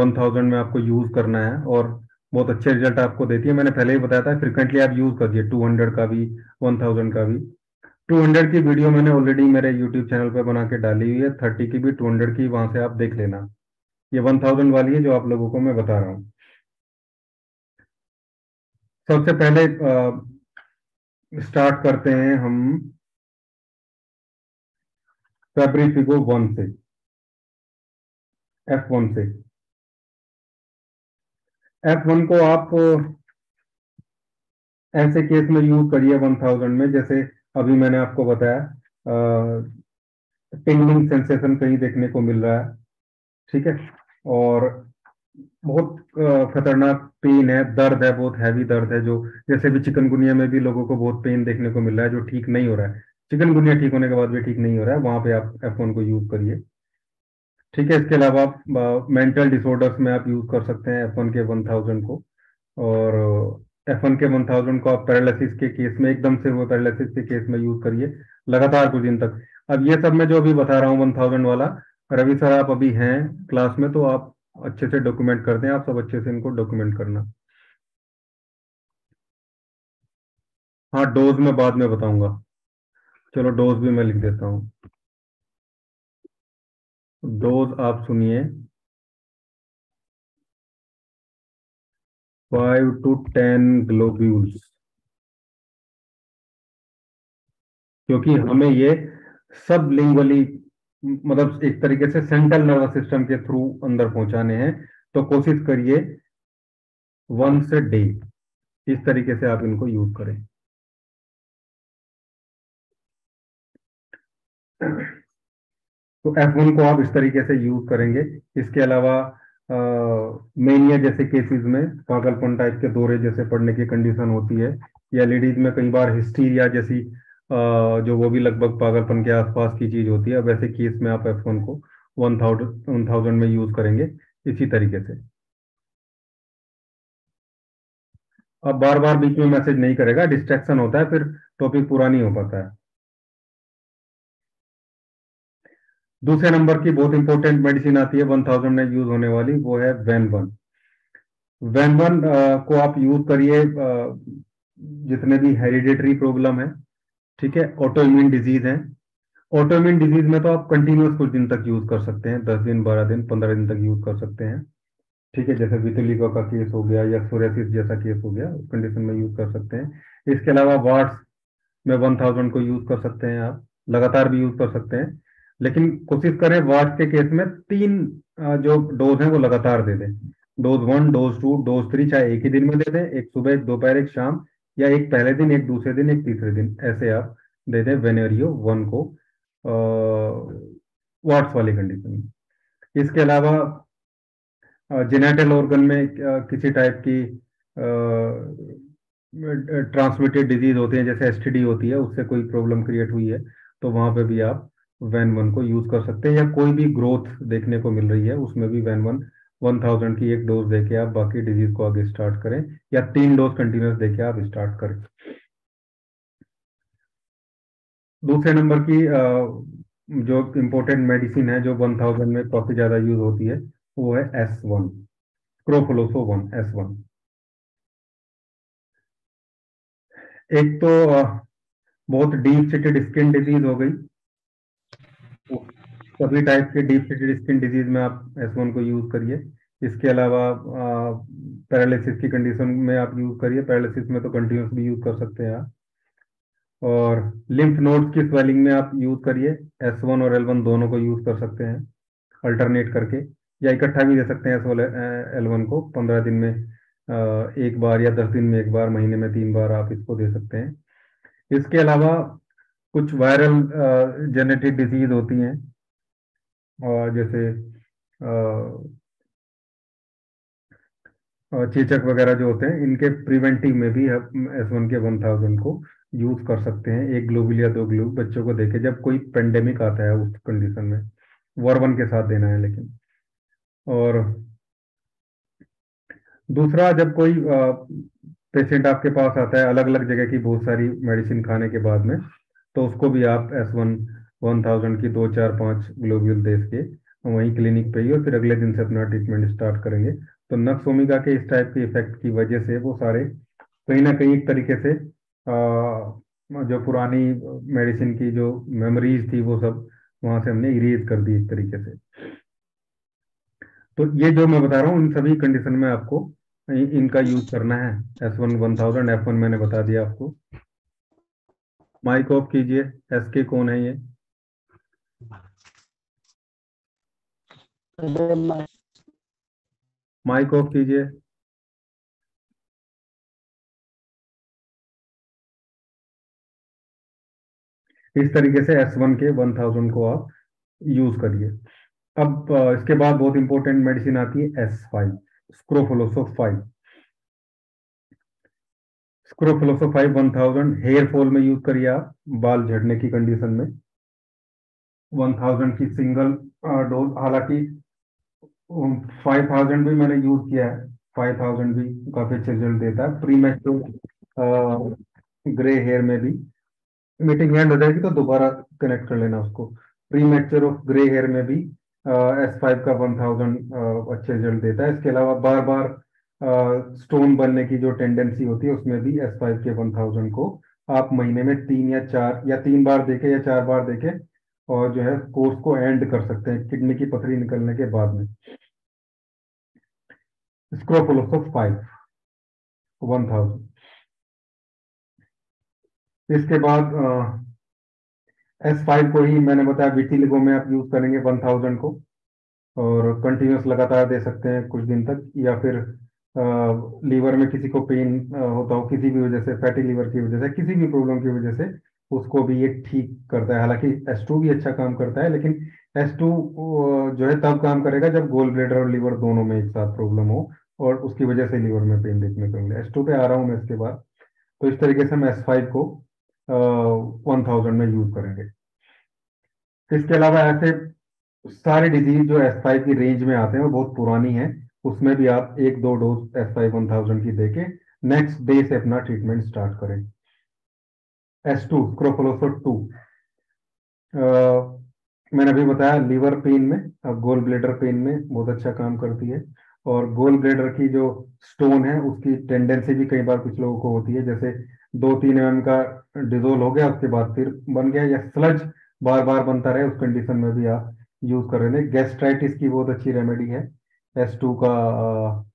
वन थाउजेंड में आपको यूज करना है और बहुत अच्छे रिजल्ट आपको देती है। मैंने पहले ही बताया था, फ्रिक्वेंटली आप यूज करिए, टू हंड्रेड का भी, वन थाउजेंड का भी। टू हंड्रेड की वीडियो मैंने ऑलरेडी मेरे यूट्यूब चैनल पे बना के डाली हुई है, थर्टी की भी, टू हंड्रेड की, वहां से आप देख लेना। ये वन थाउजेंड वाली है जो आप लोगों को मैं बता रहा हूँ। सबसे पहले स्टार्ट करते हैं हम फैब्रिफिको वन से, एफ वन से। एफ वन को आप ऐसे केस में यूज करिए वन थाउजेंड में, जैसे अभी मैंने आपको बताया टिंगलिंग सेंसेशन कहीं देखने को मिल रहा है, ठीक है, और बहुत खतरनाक पेन है, दर्द है, बहुत हैवी दर्द है, जो जैसे भी चिकनगुनिया में भी लोगों को बहुत पेन देखने को मिल रहा है जो ठीक नहीं हो रहा है, चिकनगुनिया ठीक होने के बाद भी ठीक नहीं हो रहा है, वहां पे आप एफ वन को यूज करिए, ठीक है। इसके अलावा आप मेंटल डिसऑर्डर्स में आप यूज कर सकते हैं एफ वन के वन थाउजेंड को, और एफ वन के वन थाउजेंड को आप पैरालिसिस के केस में, एकदम से हुए पैरालिसिस के केस में यूज करिए, लगातार कुछ दिन तक। अब ये सब मैं जो अभी बता रहा हूँ वन थाउजेंड वाला, रवि सर आप अभी हैं क्लास में तो आप अच्छे से डॉक्यूमेंट करते हैं, आप सब अच्छे से इनको डॉक्यूमेंट करना। हाँ, डोज में बाद में बताऊंगा, चलो डोज भी मैं लिख देता हूँ। डोज आप सुनिए, फाइव टू टेन ग्लोब्यूल्स, क्योंकि हमें ये सब लिंगुअली, मतलब एक तरीके से सेंट्रल नर्वस सिस्टम के थ्रू अंदर पहुंचाने हैं, तो कोशिश करिए वंस अ डे, इस तरीके से आप इनको यूज करें। तो एफ वन को आप इस तरीके से यूज करेंगे। इसके अलावा मेनिया जैसे केसेस में, पागलपन टाइप के दौरे जैसे पड़ने की कंडीशन होती है, या लेडीज में कई बार हिस्टीरिया जैसी आ, जो वो भी लगभग पागलपन के आसपास की चीज होती है, वैसे केस में आप एफ वन को वन थाउजेंड वन थाउजेंड में यूज करेंगे इसी तरीके से। अब बार बार बीच में मैसेज नहीं करेगा, डिस्ट्रैक्शन होता है, फिर टॉपिक पूरा नहीं हो पाता है। दूसरे नंबर की बहुत इंपॉर्टेंट मेडिसिन आती है वन थाउजेंड में यूज होने वाली, वो है वैनवन। वैनवन को आप यूज करिए जितने भी हेरिडेटरी प्रॉब्लम है, ठीक है, ऑटोइम्यून डिजीज है। ऑटोइम्यून डिजीज में तो आप कंटिन्यूस कुछ दिन तक यूज कर सकते हैं, दस दिन, बारह दिन, पंद्रह दिन तक यूज कर सकते हैं, ठीक है, जैसे वितुलिका का केस हो गया या सोरियासिस जैसा केस हो गया, उस कंडीशन में यूज कर सकते हैं। इसके अलावा वार्ड्स में वन थाउजेंड को यूज कर सकते हैं, आप लगातार भी यूज कर सकते हैं, लेकिन कोशिश करें वार्ड के केस में तीन जो डोज हैं वो लगातार दे दें, dose one, dose two, dose three, चाहे एक ही दिन में दे दें, एक सुबह, एक दोपहर, एक शाम, या एक पहले दिन, एक दूसरे दिन, एक तीसरे दिन, ऐसे आप दे दें वेनेरियो वन को वार्ड्स वाली कंडीशन में। इसके अलावा जेनेटल ऑर्गन में किसी टाइप की ट्रांसमिटेड डिजीज होती है, जैसे एसटीडी होती है, उससे कोई प्रॉब्लम क्रिएट हुई है तो वहां पे भी आप वैनवन को यूज कर सकते हैं, या कोई भी ग्रोथ देखने को मिल रही है उसमें भी वैनवन वन थाउजेंड की एक डोज देके आप बाकी डिजीज को आगे स्टार्ट करें, या तीन डोज कंटिन्यूस देके आप स्टार्ट करें। दूसरे नंबर की जो इम्पोर्टेंट मेडिसिन है जो वन थाउजेंड में काफी ज्यादा यूज होती है वो है एस वन, क्रोफलोसो वन, एस वन। एक तो बहुत डीप सीटेड स्किन डिजीज हो गई, सभी टाइप के डीप सीटेड स्किन डिजीज में आप एस वन को यूज करिए। इसके अलावा पैरालिसिस की कंडीशन में आप यूज करिए, पैरालिसिस में तो कंटिन्यूस भी यूज कर सकते हैं आप। और लिम्फ नोड्स की स्वेलिंग में आप यूज करिए, एस वन और एल वन दोनों को यूज कर सकते हैं अल्टरनेट करके, या इकट्ठा भी दे सकते हैं एस वन एल वन को, पंद्रह दिन में एक बार या दस दिन में एक बार, महीने में तीन बार आप इसको दे सकते हैं। इसके अलावा कुछ वायरल जेनेटिक डिजीज होती हैं, और जैसे चेचक वगैरह जो होते हैं, इनके प्रिवेंटिव में भी हम एस वन के वन थाउजेंड को यूज कर सकते हैं। एक ग्लोबुल या दो ग्लोब बच्चों को देके जब कोई पेंडेमिक आता है उस कंडीशन में, वर्वन के साथ देना है लेकिन। और दूसरा, जब कोई पेशेंट आपके पास आता है अलग अलग जगह की बहुत सारी मेडिसिन खाने के बाद में, तो उसको भी आप एस वन वन थाउजेंड की दो चार पाँच ग्लोब्यूल दे के वहीं क्लिनिक पे ही, और फिर अगले दिन से अपना ट्रीटमेंट स्टार्ट करेंगे। तो नक्स ओमेगा के इस टाइप के इफेक्ट की वजह से वो सारे कहीं ना कहीं एक तरीके से जो पुरानी मेडिसिन की जो मेमोरीज थी वो सब वहां से हमने इरेज कर दी एक तरीके से। तो ये जो मैं बता रहा हूँ, इन सभी कंडीशन में आपको इनका यूज करना है। S one one thousand F one मैंने बता दिया आपको। माइक ऑफ कीजिए। एस के कौन है ये? माइक ऑफ कीजिए। इस तरीके से एस वन के वन थाउजेंड को आप यूज करिए। अब इसके बाद बहुत इंपॉर्टेंट मेडिसिन आती है एस फाइव, स्क्रोफोलोसोफाइव। स्क्रोफोलोसोफाइव वन थाउजेंड हेयर फॉल में यूज करिए आप, बाल झड़ने की कंडीशन में। वन थाउजेंड की सिंगल डोज, हालांकि फाइव थाउजेंड भी मैंने यूज किया है। फाइव थाउजेंड भी काफी अच्छे रिजल्ट देता है, प्रीमेच्योर ग्रे हेयर में भी। मीटिंग हैंड हो जाएगी तो दोबारा कनेक्ट कर लेना उसको। प्रीमेच्योर ऑफ ग्रे हेयर में भी एस फाइव का वन थाउजेंड अच्छे रिजल्ट देता है। इसके अलावा बार बार स्टोन बनने की जो टेंडेंसी होती है उसमें भी एस फाइव के वन थाउजेंड को आप महीने में तीन या चार या तीन बार देके या चार बार देके और जो है कोर्स को एंड कर सकते हैं किडनी की पथरी निकलने के बाद में। स्क्रोफोलोसोफाइव वन थाउजेंड। इसके बाद एस फाइव को ही मैंने बताया विटिलिगो में आप यूज करेंगे वन थाउजेंड को, और कंटिन्यूस लगातार दे सकते हैं कुछ दिन तक। या फिर आ, लीवर में किसी को पेन होता हो किसी भी वजह से, फैटी लीवर की वजह से, किसी भी प्रॉब्लम की वजह से, उसको भी ये ठीक करता है। हालांकि एस टू भी अच्छा काम करता है, लेकिन एस टू जो है तब काम करेगा जब गोल ब्लेडर और लीवर दोनों में एक साथ प्रॉब्लम हो और उसकी वजह से लीवर में पेन देखने को मिले। एस टू पे आ रहा हूँ मैं इसके बाद। तो इस तरीके से हम एस फाइव को वन थाउजेंड में यूज करेंगे। इसके अलावा ऐसे सारे डिजीज जो एस फाइव की रेंज में आते हैं वो बहुत पुरानी है, उसमें भी आप एक दो dose S five one thousand की देके नेक्स्ट डे से अपना ट्रीटमेंट स्टार्ट करें। एस टू स्क्रोफोलोसो टू मैंने अभी बताया लीवर पेन में, गोल ब्लेडर पेन में बहुत अच्छा काम करती है, और गोल ब्लेडर की जो स्टोन है उसकी टेंडेंसी भी कई बार कुछ लोगों को होती है, जैसे दो तीन एम एम का डिजोल्व हो गया उसके बाद फिर बन गया, या स्लज बार बार बनता रहे, उस कंडीशन में भी आप यूज कर रहे हैं। गैस्ट्राइटिस की बहुत अच्छी रेमेडी है एस टू का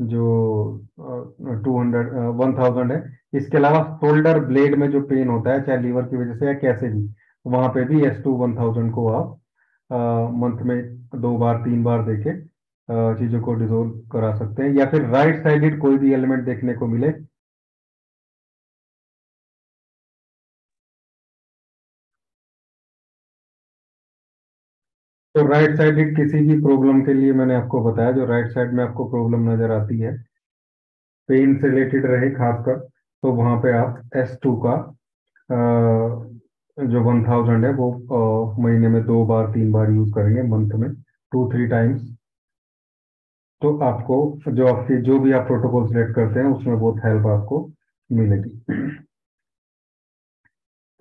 जो टू हंड्रेड वन थाउजेंड है। इसके अलावा शोल्डर ब्लेड में जो पेन होता है, चाहे लीवर की वजह से या कैसे भी, वहां पे भी एस टू वन थाउजेंड को आप मंथ में दो बार तीन बार देके चीजों को डिजोल्व करा सकते हैं। या फिर राइट साइडेड कोई भी एलिमेंट देखने को मिले, तो राइट साइडेड किसी भी प्रॉब्लम के लिए मैंने आपको बताया, जो राइट साइड में आपको प्रॉब्लम नजर आती है, पेन से रिलेटेड रहे खासकर, तो वहां पे आप एस टू का जो वन थाउजेंड है वो महीने में दो बार तीन बार यूज करेंगे, मंथ में टू थ्री टाइम्स। तो आपको जो आपके जो भी आप प्रोटोकॉल सिलेक्ट करते हैं उसमें बहुत हेल्प आपको मिलेगी।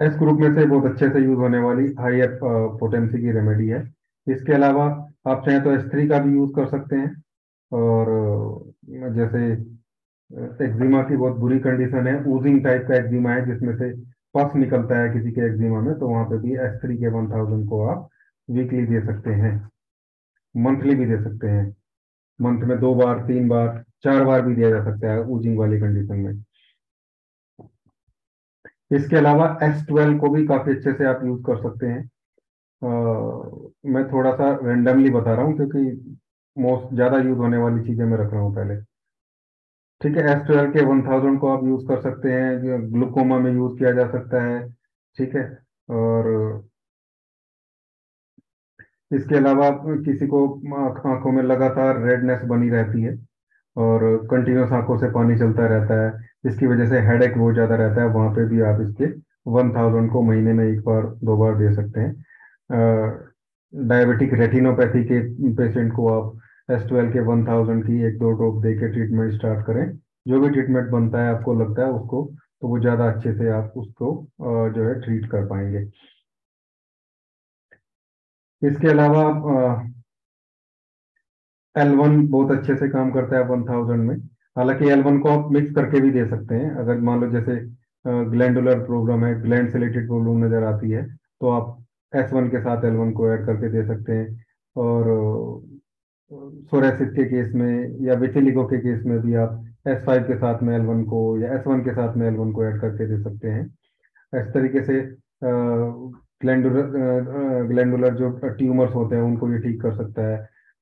एस ग्रुप में से बहुत अच्छे से यूज होने वाली हायर पोटेंसी की रेमेडी है। इसके अलावा आप चाहें तो एस थ्री का भी यूज कर सकते हैं, और जैसे एक्जिमा की बहुत बुरी कंडीशन है, ऊजिंग टाइप का एक्जिमा है जिसमें से पस निकलता है किसी के एक्जिमा में, तो वहां पे भी एस थ्री के वन थाउजेंड को आप वीकली दे सकते हैं, मंथली भी दे सकते हैं, मंथ में दो बार तीन बार चार बार भी दिया जा सकता है ऊजिंग वाली कंडीशन में। इसके अलावा एस ट्वेल्व को भी काफी अच्छे से आप यूज कर सकते हैं। आ, मैं थोड़ा सा रेंडमली बता रहा हूँ क्योंकि मोस्ट ज्यादा यूज होने वाली चीजें मैं रख रहा हूँ पहले। ठीक है। एस ट्वेल्व के वन थाउजेंड को आप यूज कर सकते हैं, ग्लूकोमा में यूज किया जा सकता है, ठीक है। और इसके अलावा किसी को आंखों में लगातार रेडनेस बनी रहती है और कंटिन्यूस आंखों से पानी चलता रहता है, इसकी वजह से हेडेक बहुत ज्यादा रहता है, वहां पे भी आप इसके वन थाउजेंड को महीने में एक बार दो बार दे सकते हैं। डायबिटिक रेटिनोपैथी के पेशेंट को आप एस ट्वेल्व के वन थाउजेंड की एक दो ड्रॉप दे के ट्रीटमेंट स्टार्ट करें। जो भी ट्रीटमेंट बनता है आपको लगता है उसको, तो वो ज्यादा अच्छे से आप उसको जो है ट्रीट कर पाएंगे। इसके अलावा एलवन बहुत अच्छे से काम करता है वन थाउजेंड में। हालांकि एलवन को आप मिक्स करके भी दे सकते हैं, अगर मान लो जैसे ग्लैंडुलर प्रॉब्लम है, ग्लैंड से रिलेटेड प्रॉब्लम नजर आती है तो आप एस वन के साथ एलवन को ऐड करके दे सकते हैं। और सोरेसिस के केस में या विटिलिगो के केस में भी आप एस फाइव के साथ में एलवन को या एस वन के साथ में एलवन को ऐड करके दे सकते हैं। इस तरीके से ग्लैंडुलर ग्लैंडुलर जो ट्यूमर्स होते हैं उनको ये ठीक कर सकता है।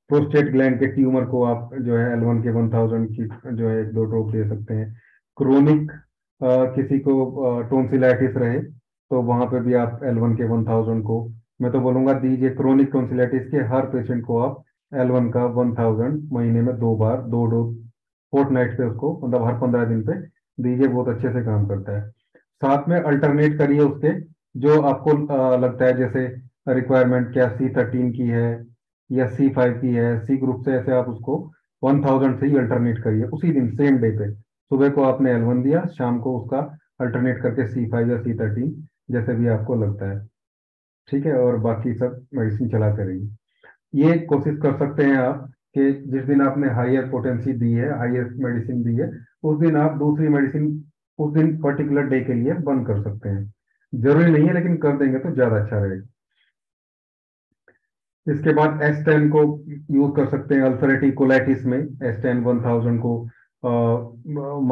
प्रोस्टेट ग्लैंड के ट्यूमर को आप जो है एलवन के वन थाउजेंड की जो है एक दो ड्रॉप दे सकते हैं। क्रोनिक किसी को टॉन्सिलाइटिस रहे तो वहां पे भी आप एलवन के वन थाउजेंड को, मैं तो बोलूँगा दीजिए, क्रोनिक टॉन्सिलाइटिस के हर पेशेंट को आप एलवन का वन थाउजेंड महीने में दो बार दो डोज फोर्टनाइट पे उसको, मतलब हर पंद्रह दिन पे दीजिए, बहुत अच्छे से काम करता है। साथ में अल्टरनेट करिए उसके जो आपको लगता है जैसे रिक्वायरमेंट क्या सी थर्टीन की है या सी फाइव की है, सी ग्रुप से, ऐसे आप उसको वन थाउजेंड से ही अल्टरनेट करिए उसी दिन सेम डे पे। सुबह को आपने एलवन दिया, शाम को उसका अल्टरनेट करके सी फाइव या सी थर्टीन जैसे भी आपको लगता है, ठीक है। और बाकी सब मेडिसिन चलाते रहिए। ये कोशिश कर सकते हैं आप कि जिस दिन आपने हाइयर पोटेंसी दी है, हाइयर मेडिसिन दी है, उस दिन आप दूसरी मेडिसिन उस दिन पर्टिकुलर डे के लिए बंद कर सकते हैं। जरूरी नहीं है लेकिन कर देंगे तो ज्यादा अच्छा रहेगा। इसके बाद एस टेन को यूज कर सकते हैं अल्सरेटिव कोलाइटिस में। एस टेन वन थाउजेंड को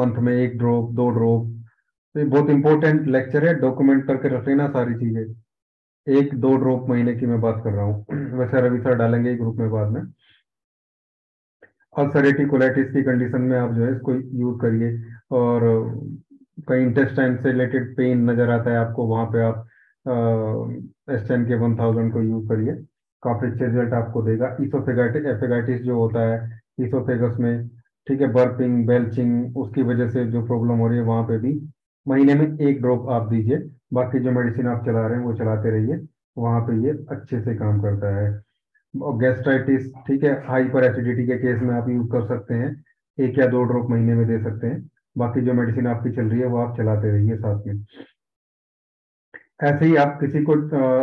मंथ में एक ड्रॉप दो ड्रॉप, तो बहुत इंपॉर्टेंट लेक्चर है, डॉक्यूमेंट करके रख लेना सारी चीजें। एक दो ड्रॉप महीने की मैं बात कर रहा हूँ, वैसे रवि सर डालेंगे ग्रुप में बाद में। अल्सरेटिव कोलाइटिस की कंडीशन में आप जो है इसको यूज करिए। और कहीं इंटेस्टाइन से रिलेटेड पेन नजर आता है आपको, वहाँ पे आप एस टेन के वन थाउजेंड को यूज करिए, काफी अच्छे रिजल्ट आपको देगा। इसोफेगाइटिस एफेगाइटिस जो होता है इसोफेगस में, ठीक है, बर्पिंग बेल्चिंग उसकी वजह से जो प्रॉब्लम हो रही है वहाँ पे भी महीने में एक ड्रॉप आप दीजिए। बाकी जो मेडिसिन आप चला रहे हैं वो चलाते रहिए, वहाँ पे ये अच्छे से काम करता है। गैस्ट्राइटिस, ठीक है, हाइपर एसिडिटी के केस में आप यूज कर सकते हैं, एक या दो ड्रॉप महीने में दे सकते हैं। बाकी जो मेडिसिन आपकी चल रही है वो आप चलाते रहिए साथ में। ऐसे ही आप किसी को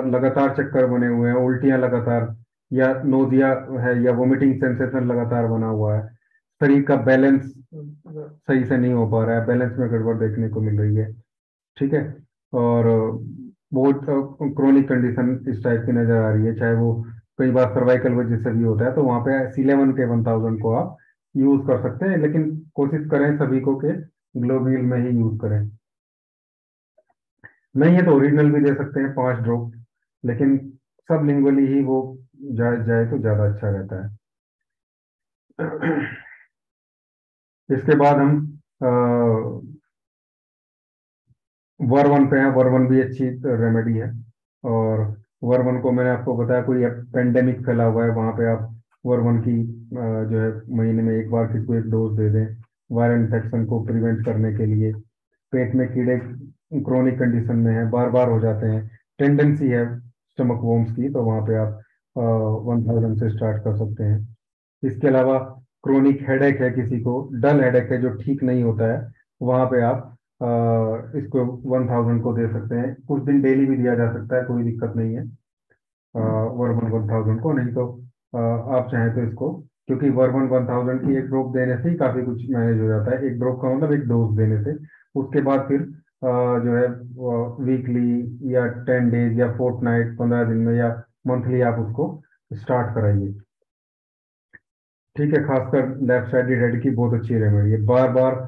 लगातार चक्कर बने हुए हैं, उल्टियां लगातार या नोजिया है या वोमिटिंग सेंसेशन लगातार बना हुआ है, शरीर का बैलेंस सही से नहीं हो पा रहा है, बैलेंस में गड़बड़ देखने को मिल रही है, ठीक है। और बहुत क्रोनिक कंडीशन इस टाइप की नजर आ रही है, चाहे वो कई बार सर्वाइकल वजह से भी होता है, तो वहाँ पे एस इलेवन के वन थाउजेंड को आप यूज कर सकते हैं। लेकिन कोशिश करें सभी को के ग्लोब्यूल में ही यूज करें, नहीं है तो ओरिजिनल भी दे सकते हैं पांच ड्रॉप, लेकिन सब लिंगुअली ही वो जाए जाए तो ज्यादा अच्छा रहता है। इसके बाद हम आ, वर्वन पे हैं। वर्वन भी अच्छी रेमेडी है और वर्वन को मैंने आपको बताया कोई पेंडेमिक फैला हुआ है, वहां पे आप वर्वन की जो है महीने में एक बार किसी को एक डोज दे दें, वायरल इन्फेक्शन को प्रिवेंट करने के लिए। पेट में कीड़े क्रोनिक कंडीशन में है, बार बार हो जाते हैं, टेंडेंसी है स्टमक वॉर्म्स की, तो वहाँ पे आप वन थाउजेंड से स्टार्ट कर सकते हैं। इसके अलावा क्रोनिक हेडेक है, किसी को डल हेडेक है जो ठीक नहीं होता है, वहाँ पे आप आ, इसको वन थाउजेंड को दे सकते हैं। कुछ दिन डेली भी दिया जा सकता है, कोई दिक्कत नहीं है वर्वन वन थाउजेंड को। नहीं तो आप चाहें तो इसको, क्योंकि वर्वन वन थाउजेंड की एक ड्रॉप देने से ही काफी कुछ मैनेज हो जाता है। एक ड्रॉप का मतलब एक डोज देने से, उसके बाद फिर जो है वीकली या टेन डेज या फोर्टनाइट पंद्रह दिन में या मंथली आप उसको स्टार्ट कराइए, ठीक है। खासकर लेफ्ट साइडेड हेड की बहुत अच्छी रेमेडी है। बार बार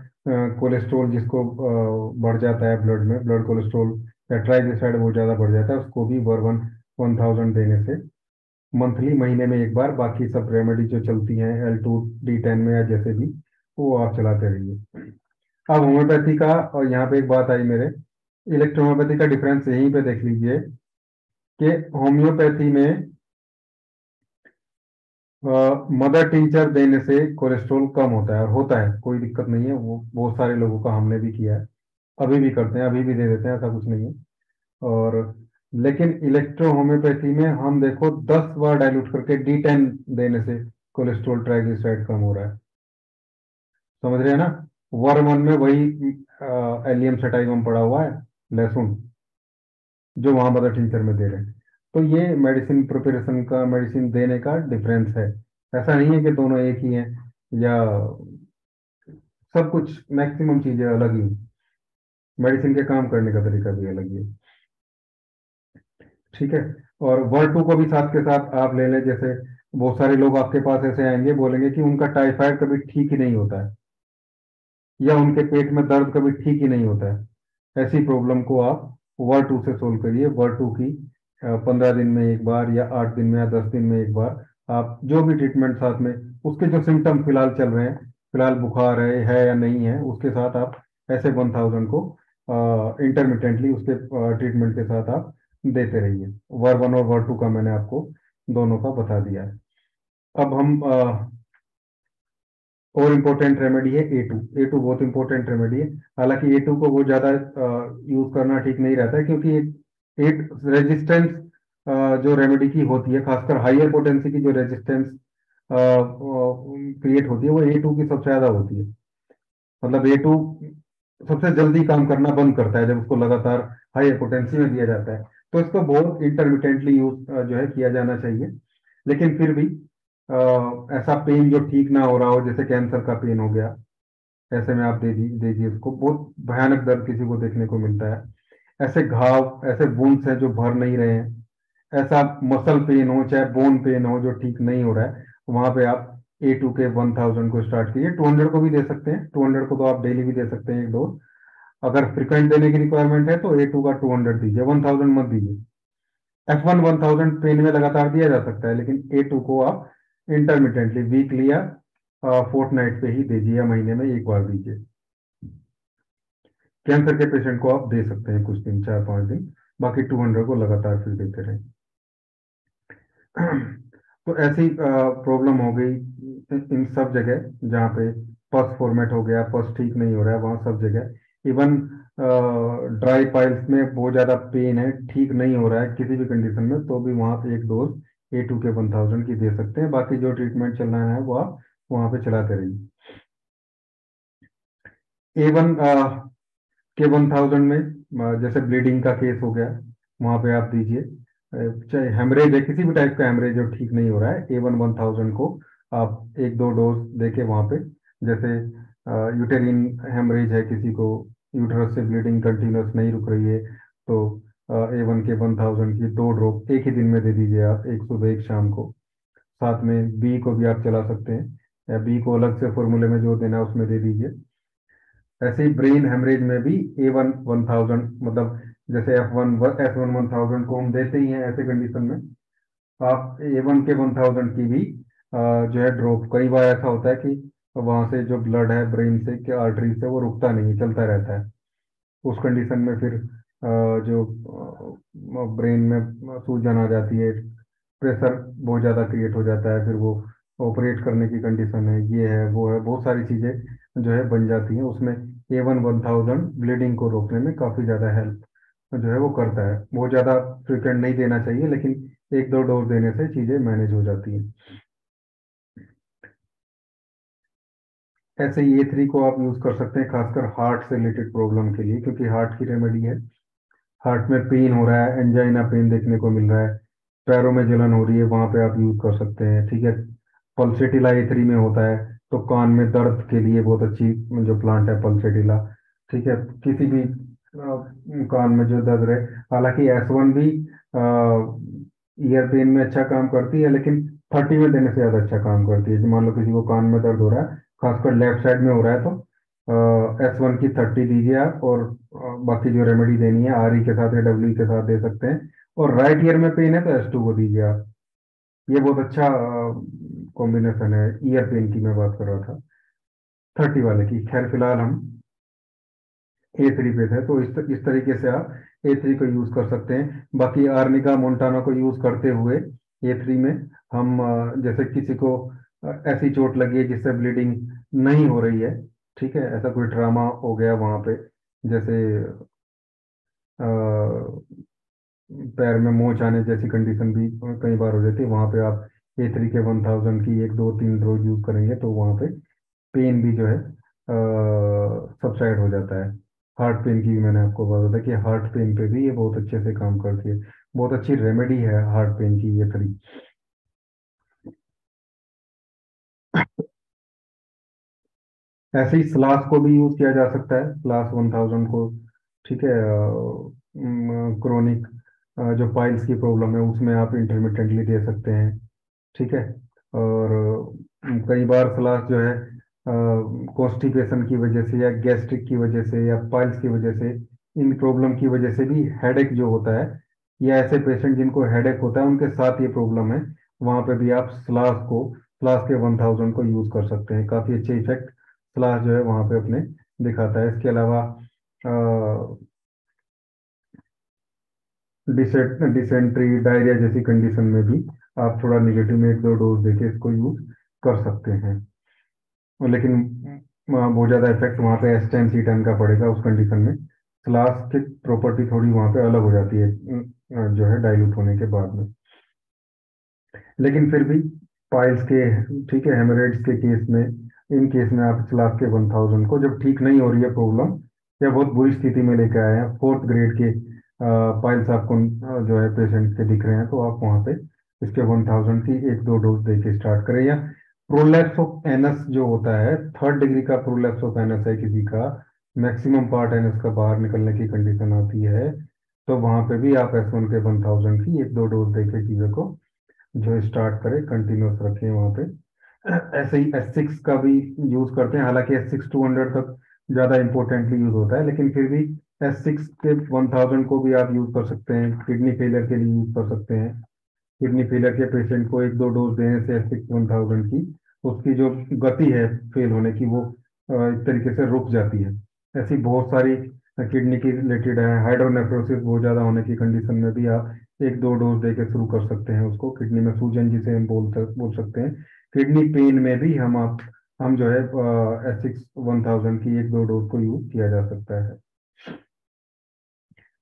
कोलेस्ट्रोल जिसको बढ़ जाता है ब्लड में, ब्लड कोलेस्ट्रोल या ट्राइग्लिसराइड बहुत ज्यादा बढ़ जाता है, उसको भी वर्वन वन थाउजेंड देने से मंथली महीने में एक बार, बाकी सब रेमेडी जो चलती हैं एल टू डी टेन में या जैसे भी, वो आप चलाते रहिए। अब होम्योपैथी का, और यहाँ पे एक बात आई मेरे, इलेक्ट्रो होम्योपैथी का डिफरेंस यहीं पे देख लीजिए कि होम्योपैथी में मदर टीचर देने से कोलेस्ट्रॉल कम होता है, और होता है, कोई दिक्कत नहीं है, वो बहुत सारे लोगों का हमने भी किया है, अभी भी करते हैं, अभी भी दे देते हैं, ऐसा कुछ नहीं है। और लेकिन इलेक्ट्रो होम्योपैथी में हम देखो दस बार डाइल्यूट करके डी टेन देने से कोलेस्ट्रॉल ट्राइग्लिसराइड कम हो रहा है, समझ रहे हैं ना। वर्मन में वही एलियम सटाइवम पड़ा हुआ है, लहसुन, जो वहां मदर टीचर में दे रहे हैं। तो ये मेडिसिन प्रिपरेशन का, मेडिसिन देने का डिफरेंस है। ऐसा नहीं है कि दोनों एक ही हैं या सब कुछ, मैक्सिमम चीजें अलग ही, मेडिसिन के काम करने का तरीका भी अलग है, ठीक है। और वर्ड टू को भी साथ के साथ आप ले लें। जैसे बहुत सारे लोग आपके पास ऐसे आएंगे, बोलेंगे कि उनका टाइफाइड कभी ठीक ही नहीं होता है, या उनके पेट में दर्द कभी ठीक ही नहीं होता है। ऐसी प्रॉब्लम को आप वर्ड टू से सोल्व करिए। वर्ड टू की पंद्रह दिन में एक बार, या आठ दिन में, या दस दिन में एक बार, आप जो भी ट्रीटमेंट साथ में, उसके जो सिम्टम फिलहाल चल रहे हैं, फिलहाल बुखार है, है या नहीं है, उसके साथ आप ऐसे वन थाउजेंड को इंटरमिटेंटली uh, उसके ट्रीटमेंट uh, के साथ आप देते रहिए। वर्ड वन और वर्ड टू का मैंने आपको दोनों का बता दिया है। अब हम uh, और इम्पोर्टेंट रेमेडी है ए टू। ए टू बहुत इम्पोर्टेंट रेमेडी है। हालांकि ए टू को वो ज़्यादा यूज़ uh, करना ठीक नहीं रहता है, क्योंकि एट रेजिस्टेंस uh, जो रेमेडी की होती है, खासकर हाइयर पोटेंसी की जो रेजिस्टेंस क्रिएट uh, uh, होती है, वो ए टू की सबसे ज़्यादा होती है। मतलब ए टू सबसे जल्दी काम करना बंद करता है जब उसको लगातार हाई पोटेंसी में दिया जाता है। तो इसको बहुत इंटरमिटेंटली यूज जो है किया जाना चाहिए। लेकिन फिर भी आ, ऐसा पेन जो ठीक ना हो रहा हो, जैसे कैंसर का पेन हो गया, ऐसे में आप दे दीजिए उसको। बहुत भयानक दर्द किसी को देखने को मिलता है, ऐसे घाव, ऐसे वुंड्स हैं जो भर नहीं रहे हैं, ऐसा मसल पेन हो, चाहे बोन पेन हो, जो ठीक नहीं हो रहा है, वहाँ पे आप ए टू के वन थाउजेंड को स्टार्ट कीजिए। टू हंड्रेड को भी दे सकते हैं, टू हंड्रेड को तो आप डेली भी दे सकते हैं, एक दो। अगर फ्रिक्वेंट देने की रिक्वायरमेंट है तो ए टू का टू हंड्रेड दीजिए, वन थाउजेंड मत दीजिए। F one one thousand pain में लगातार दिया जा सकता है, लेकिन ए टू को आप इंटरमिटेंटली वीकली या फोर्थ नाइट पे ही दीजिए, या महीने में एक बार दीजिए। कैंसर के पेशेंट को आप दे सकते हैं कुछ दिन, चार पाँच दिन, बाकी टू हंड्रेड को लगातार फिर देते रहें। तो ऐसी प्रॉब्लम हो गई इन सब जगह, जहाँ पे पस फॉर्मेट हो गया, पस ठीक नहीं हो रहा है, वहाँ सब जगह। इवन ड्राई पाइल्स में बहुत ज़्यादा पेन है, ठीक नहीं हो रहा है किसी भी कंडीशन में, तो भी वहाँ पे एक डोज ए टू के वन थाउजेंड की दे सकते हैं। बाकी जो ट्रीटमेंट चलना है वो आप वहाँ पे चलाते रहिए। ए वन के वन थाउजेंड में जैसे ब्लीडिंग का केस हो गया, वहाँ पे आप दीजिए। चाहे हेमरेज है, किसी भी टाइप का हेमरेज जो ठीक नहीं हो रहा है, ए वन वन थाउजेंड को आप एक दो डोज देके वहाँ पे, जैसे यूटेरिन हेमरेज है, किसी को यूटरस से ब्लीडिंग कंटिन्यूस नहीं रुक रही है, तो ए वन के वन थाउजेंड की दो ड्रॉप एक ही दिन में दे दीजिए आप, एक सुबह एक शाम को। साथ में बी को भी आप चला सकते हैं, या बी को अलग से फॉर्मूले में जो देना है उसमें दे दीजिए। ऐसे ही ब्रेन हेमरेज में भी ए वन वन थाउजेंड, मतलब जैसे F one F one one thousand को हम देते ही हैं, ऐसे कंडीशन में आप ए वन के वन थाउजेंड की भी आ, जो है ड्रॉप। कई बार ऐसा होता है कि वहाँ से जो ब्लड है ब्रेन से, के आर्टरी से, वो रुकता नहीं, चलता रहता है। उस कंडीशन में फिर आ, जो आ, ब्रेन में सूजन आ जाती है, प्रेशर बहुत ज़्यादा क्रिएट हो जाता है, फिर वो ऑपरेट करने की कंडीशन है, ये है वो है, बहुत सारी चीज़ें जो है बन जाती हैं। उसमें A one one thousand bleeding को रोकने में काफ़ी ज़्यादा हेल्प जो है वो करता है। बहुत ज़्यादा फ्रिक्वेंट नहीं देना चाहिए, लेकिन एक दो डोज देने से चीज़ें मैनेज हो जाती हैं। ऐसे ही ए थ्री को आप यूज़ कर सकते हैं, खासकर हार्ट से रिलेटेड प्रॉब्लम के लिए, क्योंकि हार्ट की रेमेडी है। हार्ट में पेन हो रहा है, एंजाइना पेन देखने को मिल रहा है, पैरों में जलन हो रही है, वहाँ पे आप यूज़ कर सकते हैं, ठीक है। पल्सेटिला ए थ्री में होता है, तो कान में दर्द के लिए बहुत अच्छी जो प्लांट है पल्सेटिला, ठीक है। किसी भी कान में जो दर्द रहे, हालांकि एस वन भी ईयर पेन में अच्छा काम करती है, लेकिन थर्टी में देने से ज़्यादा अच्छा काम करती है। मान लो किसी को कान में दर्द हो रहा है, खासकर लेफ्ट साइड में हो रहा है, तो एस वन की थर्टी दीजिए आप, और आ, बाकी जो रेमेडी देनी है आर ई के साथ या डब्ल्यू के साथ दे सकते हैं। और राइट ईयर में पेन है तो एस टू को दीजिए आप। ये बहुत अच्छा कॉम्बिनेशन है, ईयर पेन की मैं बात कर रहा था। थर्टी वाले की। खैर फिलहाल हम ए थ्री पे थे, तो इस, तर, इस तरीके से आप ए थ्री को यूज कर सकते हैं। बाकी आर्निका मोन्टाना को यूज करते हुए ए थ्री में हम जैसे किसी को ऐसी चोट लगी है जिससे ब्लीडिंग नहीं हो रही है, ठीक है, ऐसा कोई ड्रामा हो गया वहां पे, जैसे आ, पैर में मोच आने जैसी कंडीशन भी कई बार हो जाती है, वहां पे आप ए थ्री के वन थाउजेंड की एक दो तीन ड्रो यूज करेंगे तो वहां पे पेन भी जो है सबसाइड हो जाता है। हार्ट पेन की भी मैंने आपको बताया था कि हार्ट पेन पे भी ये बहुत अच्छे से काम करती है, बहुत अच्छी रेमेडी है हार्ट पेन की ये थ्री। ऐसे ही स्लास को भी यूज किया जा सकता है, स्लास वन थाउजेंड को, ठीक है। क्रोनिक जो पाइल्स की प्रॉब्लम है उसमें आप इंटरमिटेंटली दे सकते हैं, ठीक है। और कई बार स्लास जो है कॉन्स्टिपेशन की वजह से या गैस्ट्रिक की वजह से या पाइल्स की वजह से, इन प्रॉब्लम की वजह से भी हेडेक जो होता है, या ऐसे पेशेंट जिनको हेडेक होता है उनके साथ ये प्रॉब्लम है, वहाँ पे भी आप स्लास को, स्लास के वन थाउजेंड को यूज कर सकते हैं। काफी अच्छे इफेक्ट स्लास जो है वहाँ पे अपने दिखाता है। इसके अलावा डिसेंट्री, डायरिया जैसी कंडीशन में भी आप थोड़ा निगेटिव में एक दो डोज देके इसको यूज कर सकते हैं, लेकिन बहुत ज्यादा इफेक्ट वहाँ पे एस्टेन सीटन का पड़ेगा। उस कंडीशन में स्लास की प्रॉपर्टी थोड़ी वहाँ पे अलग हो जाती है जो है डाइल्यूट होने के बाद में, लेकिन फिर भी पाइल्स के, ठीक है, हेमरेड्स के केस में, इन केस में आप स्लास के वन थाउजेंड को जब ठीक नहीं हो रही है प्रॉब्लम या बहुत बुरी स्थिति में लेके आए हैं, फोर्थ ग्रेड के पाइल्स आपको जो है पेशेंट के दिख रहे हैं, तो आप वहाँ पे इसके वन थाउजेंड की एक दो डोज दे के स्टार्ट करें। या प्रोलैप्स ऑफ एनस जो होता है, थर्ड डिग्री का प्रोलैप्स ऑफ एनस है किसी का, मैक्सिमम पार्ट एनस का बाहर निकलने की कंडीशन आती है, तो वहाँ पे भी आप एस वन के वन थाउजेंड की एक दो डोज दे के चीज़ों को जो स्टार्ट करें, कंटिन्यूस रखें वहाँ पे। ऐसे ही एस सिक्स का भी यूज करते हैं, हालांकि एस सिक्स टू हंड्रेड तक ज़्यादा इंपॉर्टेंटली यूज होता है, लेकिन फिर भी एस सिक्स के वन थाउजेंड को भी आप यूज कर सकते हैं। किडनी फेलियर के लिए यूज कर सकते हैं, किडनी फेलियर के पेशेंट को एक दो डोज देने से एस सिक्स वन थाउजेंड की उसकी जो गति है फेल होने की वो एक तरीके से रुक जाती है। ऐसी बहुत सारी किडनी की रिलेटेड है, हाइड्रोनेफ्रोसिस बहुत ज़्यादा होने की कंडीशन में भी आप एक दो डोज देके शुरू कर सकते हैं उसको। किडनी में सूजन जिसे हम बोलते बोल सकते हैं, किडनी पेन में भी हम आप हम जो है एस सिक्स वन थाउजेंड की एक दो डोज को यूज किया जा सकता है।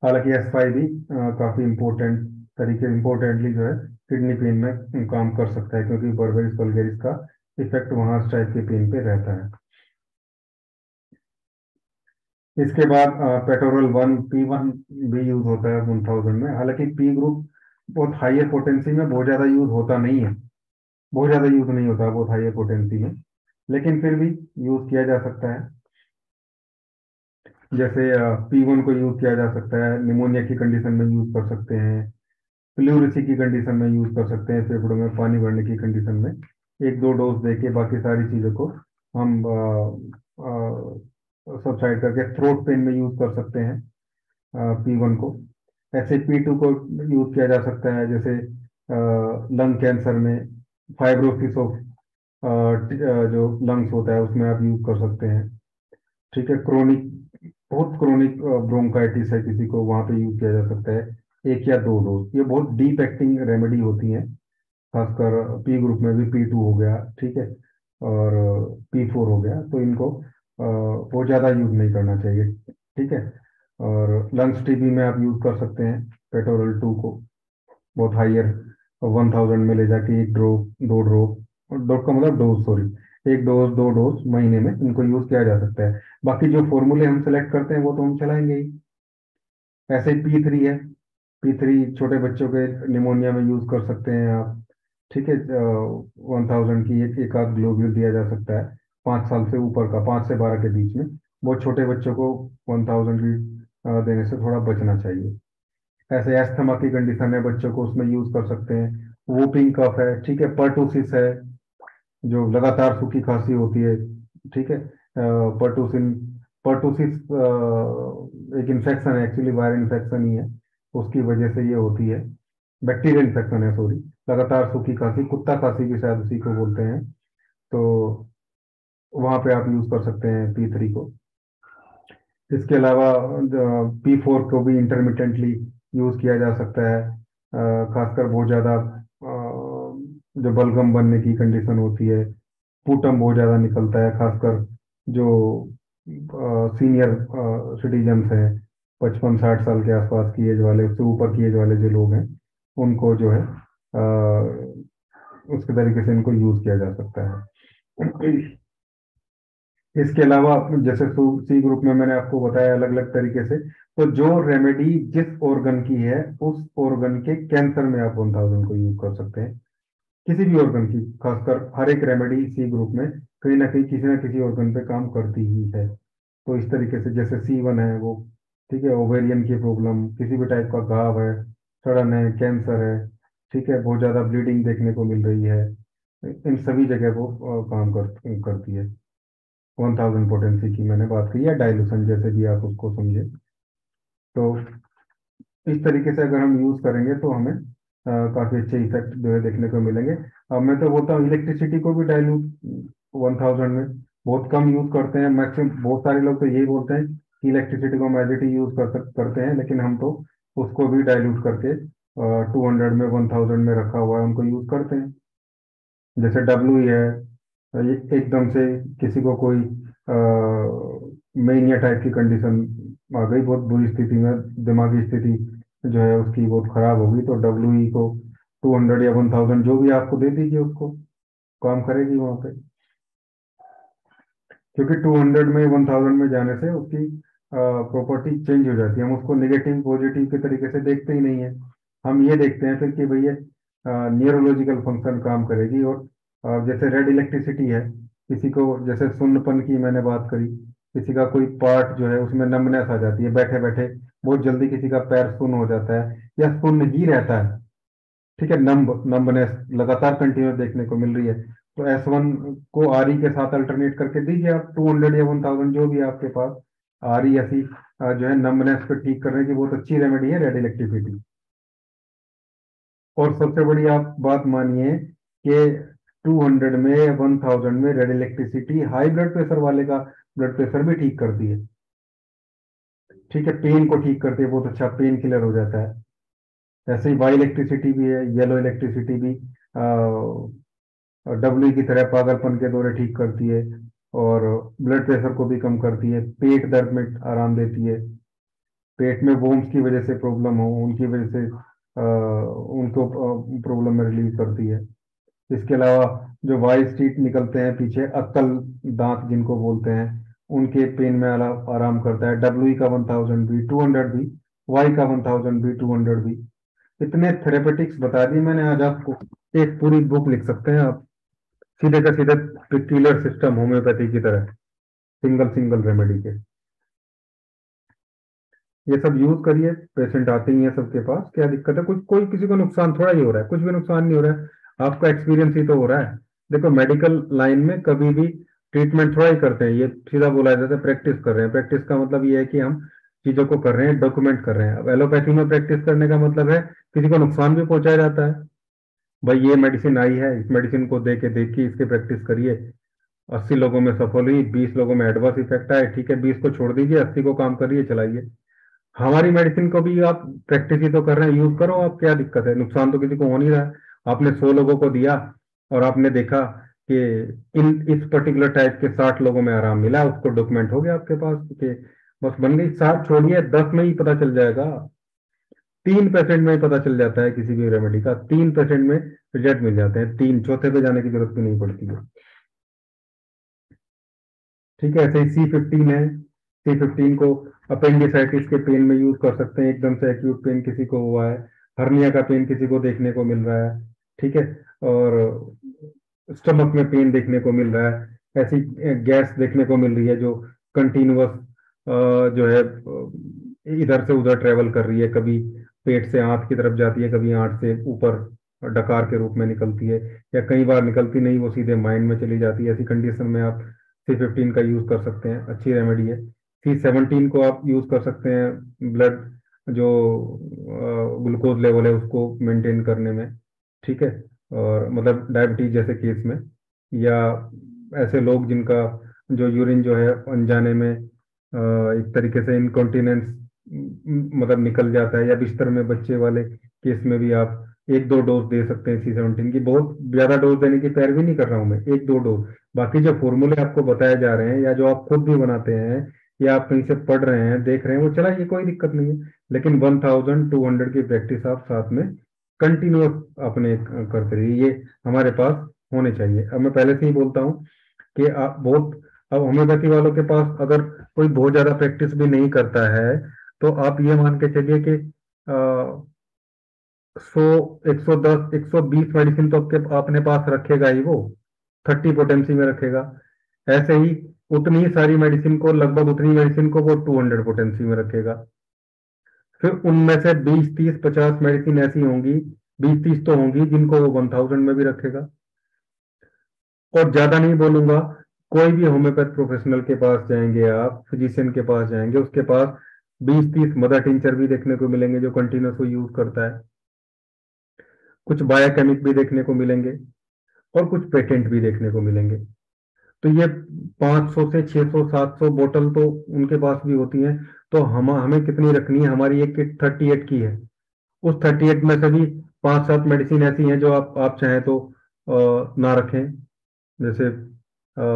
हालांकि एस फाइव भी आ, काफी इम्पोर्टेंट तरीके इम्पोर्टेंटली जो है किडनी पेन में काम कर सकता है, क्योंकि बर्बेरिस वल्गेरिस का इफेक्ट वहाँ इस टाइप के पेन पे रहता है। इसके बाद पेटोरल वन पी वन भी यूज होता है वन थाउजेंड में। हालांकि पी ग्रुप बहुत हाइयर पोटेंसी में बहुत ज्यादा यूज होता नहीं है, बहुत ज्यादा यूज नहीं होता बहुत हाइयर पोटेंसी में, लेकिन फिर भी यूज किया जा सकता है। जैसे पी वन को यूज किया जा सकता है, निमोनिया की कंडीशन में यूज कर सकते हैं, प्लूरिसी की कंडीशन में यूज कर सकते हैं, फेफड़ों में पानी भरने की कंडीशन में एक दो डोज देके बाकी सारी चीजों को हम सबसाइड करके। थ्रोट पेन में यूज कर सकते हैं पी वन को। ऐसे पी टू को यूज किया जा सकता है, जैसे लंग कैंसर में फाइब्रोसिस ऑफ जो लंग्स होता है उसमें आप यूज कर सकते हैं, ठीक है। क्रोनिक, बहुत क्रोनिक ब्रोंकाइटिस है किसी को, वहाँ पे यूज किया जा सकता है एक या दो डोज। ये बहुत डीप एक्टिंग रेमेडी होती है, खासकर पी ग्रुप में भी, पी टू हो गया, ठीक है, और पी फोर हो गया, तो इनको बहुत ज़्यादा यूज नहीं करना चाहिए, ठीक है। और लंग्स टीबी में आप यूज कर सकते हैं पेटोरल टू को, बहुत हाइयर वन थाउजेंड में ले जाके एक ड्रो दो ड्रो डोज का मतलब डोज सॉरी एक डोज दो डोज महीने में इनको यूज किया जा सकता है। बाकी जो फॉर्मूले हम सेलेक्ट करते हैं वो तो हम चलाएंगे ही। ऐसे ही पी थ्री है, पी थ्री छोटे बच्चों के निमोनिया में यूज कर सकते हैं आप, ठीक है। वन थाउजेंड की एक एक आध ग्लोब्यूल दिया जा सकता है, पाँच साल से ऊपर का, पाँच से बारह के बीच में। बहुत छोटे बच्चों को वन थाउजेंड की देने से थोड़ा बचना चाहिए। ऐसे एस्थमा की कंडीशन है बच्चों को, उसमें यूज कर सकते हैं। वोपिंग कफ है, ठीक है, पर्टूसिस है जो लगातार सूखी खांसी होती है, ठीक है। पर्टूसिन पर्टूसिस एक इन्फेक्शन है, एक्चुअली वायरल इन्फेक्शन ही है, उसकी वजह से ये होती है, बैक्टीरियल इन्फेक्शन है सॉरी। लगातार सूखी खांसी, कुत्ता खांसी भी शायद उसी को बोलते हैं, तो वहाँ पे आप यूज कर सकते हैं पी थ्री को। इसके अलावा पी फोर को भी इंटरमिटेंटली यूज किया जा सकता है, खासकर बहुत ज़्यादा जो बलगम बनने की कंडीशन होती है, पूटम बहुत ज़्यादा निकलता है, खासकर जो सीनियर सिटीजन्स हैं पचपन साठ साल के आसपास की एज वाले, उससे ऊपर की एज वाले जो लोग हैं उनको जो है आ, उसके तरीके से इनको यूज किया जा सकता है। इसके अलावा जैसे सी ग्रुप में मैंने आपको बताया अलग अलग तरीके से, तो जो रेमेडी जिस ऑर्गन की है उस ऑर्गन के कैंसर में आप वन थाउजेंड को यूज कर सकते हैं, किसी भी ऑर्गन की। खासकर हर एक रेमेडी सी ग्रुप में कहीं ना कहीं किसी ना किसी ऑर्गन पे काम करती ही है। तो इस तरीके से जैसे सी वन है वो ठीक है ओवेरियन की प्रॉब्लम, किसी भी टाइप का घाव है, सड़न है, कैंसर है, ठीक है, बहुत ज़्यादा ब्लीडिंग देखने को मिल रही है, इन सभी जगह वो काम कर करती है। वन थाउजेंड पोटेंसी की मैंने बात की है, डाइल्यूशन जैसे भी आप उसको समझे। तो इस तरीके से अगर हम यूज करेंगे तो हमें आ, काफी अच्छे इफेक्ट जो है देखने को मिलेंगे। अब मैं तो बोलता हूँ इलेक्ट्रिसिटी को भी डाइल्यूट वन थाउजेंड में बहुत कम यूज करते हैं। मैक्सिमम बहुत सारे लोग तो यही बोलते हैं कि इलेक्ट्रिसिटी को मैजिटी यूज कर करते हैं, लेकिन हम तो उसको भी डाइल्यूट करके टू हंड्रेड में वन थाउजेंड में रखा हुआ है उनको यूज करते हैं। जैसे डब्ल्यू ई है, एकदम से किसी को कोई मेनिया टाइप की कंडीशन आ गई, बहुत बुरी स्थिति में, दिमागी स्थिति जो है उसकी बहुत खराब होगी, तो डब्ल्यू ई को टू हंड्रेड या वन थाउजेंड जो भी आपको दे दीजिए उसको काम करेगी वहां पे, क्योंकि टू हंड्रेड में वन थाउजेंड में जाने से उसकी प्रॉपर्टी चेंज हो जाती है। हम उसको नेगेटिव पॉजिटिव के तरीके से देखते ही नहीं है, हम ये देखते हैं फिर कि भैया न्यूरोलॉजिकल फंक्शन काम करेगी। और जैसे रेड इलेक्ट्रिसिटी है, किसी को जैसे सुन्नपन की मैंने बात करी, किसी का कोई पार्ट जो है उसमें नमनेस आ जाती है, बैठे बैठे बहुत जल्दी किसी का पैर सुन्न हो जाता है या सुन्न ही रहता है, ठीक है, नम्ब नम्बनेस लगातार कंटिन्यू देखने को मिल रही है, तो एस वन को आर ई के साथ अल्टरनेट करके दीजिए आप टू हंड्रेड या वन थाउजेंड जो भी आपके पास। आर ई ऐसी जो है नम्बनेस को ठीक करने की बहुत अच्छी रेमेडी है रेड इलेक्ट्रिसिटी। और सबसे बड़ी आप बात मानिए कि टू हंड्रेड में वन थाउजेंड में red electricity high blood pressure वाले का ब्लड प्रेशर भी ठीक करती है, ठीक है, पेन को ठीक करती है, बहुत अच्छा पेन किलर हो जाता है। ऐसे ही वाई इलेक्ट्रिसिटी भी है, येलो इलेक्ट्रिसिटी भी डब्ल्यू की तरह पागलपन के दौरे ठीक करती है और ब्लड प्रेशर को भी कम करती है, पेट दर्द में आराम देती है, पेट में वोम्स की वजह से प्रॉब्लम हो उनकी वजह से आ, उनको प्रॉब्लम में रिलीव करती है। इसके अलावा जो वाइट स्ट्रीट निकलते हैं पीछे, अक्कल दांत जिनको बोलते हैं, उनके पेन में आराम करता है। डब्ल्यू का वन थाउजेंड भी, टू हंड्रेड भी, वाई का वन थाउजेंड भी, टू हंड्रेड भी। इतने थेरेपेटिक्स बता दिए मैंने आज आपको, एक पूरी बुक लिख सकते हैं आप सीधे का सीधे पिक्यूलर सिस्टम होम्योपैथी की तरह, सिंगल सिंगल रेमेडी के। ये सब यूज करिए, पेशेंट आते ही है सबके पास, क्या दिक्कत है, कुछ कोई किसी को नुकसान थोड़ा ही हो रहा है, कुछ भी नुकसान नहीं हो रहा है, आपका एक्सपीरियंस ही तो हो रहा है। देखो मेडिकल लाइन में कभी भी ट्रीटमेंट थोड़ा ही करते हैं, ये सीधा बोला जाता है प्रैक्टिस कर रहे हैं। प्रैक्टिस का मतलब ये है कि हम चीजों को कर रहे हैं, डॉक्यूमेंट कर रहे हैं। अब एलोपैथी में प्रैक्टिस करने का मतलब है किसी को नुकसान भी पहुंचाया जाता है, भाई ये मेडिसिन आई है, इस मेडिसिन को दे के देखिए, इसकी प्रैक्टिस करिए, अस्सी लोगों में सफल हुई, बीस लोगों में एडवर्स इफेक्ट आए, ठीक है, बीस को छोड़ दीजिए, अस्सी को काम करिए, चलाइए। हमारी मेडिसिन को भी आप प्रैक्टिस ही तो कर रहे हैं, यूज करो, आप क्या दिक्कत है, नुकसान तो किसी को हो नहीं रहा है। आपने सौ लोगों को दिया और आपने देखा कि इन इस पर्टिकुलर टाइप के साठ लोगों में आराम मिला, उसको डॉक्यूमेंट हो गया आपके पास कि बस बन गई। साठ छोड़िए, दस में ही पता चल जाएगा, तीन परसेंट में ही पता चल जाता है किसी भी रेमेडी का, तीन परसेंट में रिजल्ट मिल जाते हैं, तीन चौथे पे जाने की जरूरत भी नहीं पड़ती है, ठीक है। ऐसे ही सी फिफ्टीन है, सी फिफ्टीन को अपेंडिसाइटिस के पेन में यूज कर सकते हैं, एकदम से एक्यूट पेन किसी को हुआ है, हर्निया का पेन किसी को देखने को मिल रहा है, ठीक है, और स्टमक में पेन देखने को मिल रहा है, ऐसी गैस देखने को मिल रही है जो कंटिन्यूअस जो है इधर से उधर ट्रेवल कर रही है, कभी पेट से आंत की तरफ जाती है, कभी आंत से ऊपर डकार के रूप में निकलती है, या कई बार निकलती नहीं, वो सीधे माइंड में चली जाती है। ऐसी कंडीशन में आप सी फिफ्टीन का यूज कर सकते हैं, अच्छी रेमेडी है। सी सेवनटीन को आप यूज कर सकते हैं ब्लड जो ग्लूकोज लेवल है उसको मेंटेन करने में, ठीक है, और मतलब डायबिटीज जैसे केस में, या ऐसे लोग जिनका जो यूरिन जो है अनजाने में एक तरीके से इनकॉन्टिनेंस मतलब निकल जाता है, या बिस्तर में बच्चे वाले केस में भी आप एक दो डोज दे सकते हैं सी सेवनटीन की। बहुत ज्यादा डोज देने की तैयारी भी नहीं कर रहा हूं मैं, एक दो डोज। बाकी जो फॉर्मूले आपको बताए जा रहे हैं या जो आप खुद भी बनाते हैं या आप कहीं से पढ़ रहे हैं, देख रहे हैं, वो चला ये कोई दिक्कत नहीं है, लेकिन वन थाउजेंड टू हंड्रेड की प्रैक्टिस आप साथ में कंटिन्यूस अपने करते रहिए, ये हमारे पास होने चाहिए। अब मैं पहले से ही बोलता हूँ कि आप बहुत, अब होम्योपैथी वालों के पास अगर कोई बहुत ज्यादा प्रैक्टिस भी नहीं करता है तो आप ये मान के चलिए कि सौ एक सौ दस एक सौ बीस मेडिसिन तो आपके अपने पास रखेगा ही, वो थर्टी पोटेंसी में रखेगा। ऐसे ही उतनी सारी मेडिसिन को, लगभग उतनी मेडिसिन को वो टू हंड्रेड पोटेंसी में रखेगा। फिर उनमें से बीस तीस पचास मेडिसिन ऐसी होंगी, बीस तीस तो होंगी जिनको वो वन थाउजेंड में भी रखेगा। और ज्यादा नहीं बोलूंगा, कोई भी होम्योपैथ प्रोफेशनल के पास जाएंगे आप, फिजिशियन के पास जाएंगे, उसके पास बीस तीस मदर टिंचर भी देखने को मिलेंगे जो कंटिन्यूस वो यूज करता है, कुछ बायोकेमिक भी देखने को मिलेंगे और कुछ पेटेंट भी देखने को मिलेंगे। तो ये पाँच सौ से छह सौ सात सौ बोतल तो उनके पास भी होती हैं। तो हम हमें कितनी रखनी है? हमारी एक किट थर्टी एट की है, उस थर्टी एट में से भी पाँच सात मेडिसिन ऐसी हैं जो आप आप चाहें तो आ, ना रखें, जैसे आ,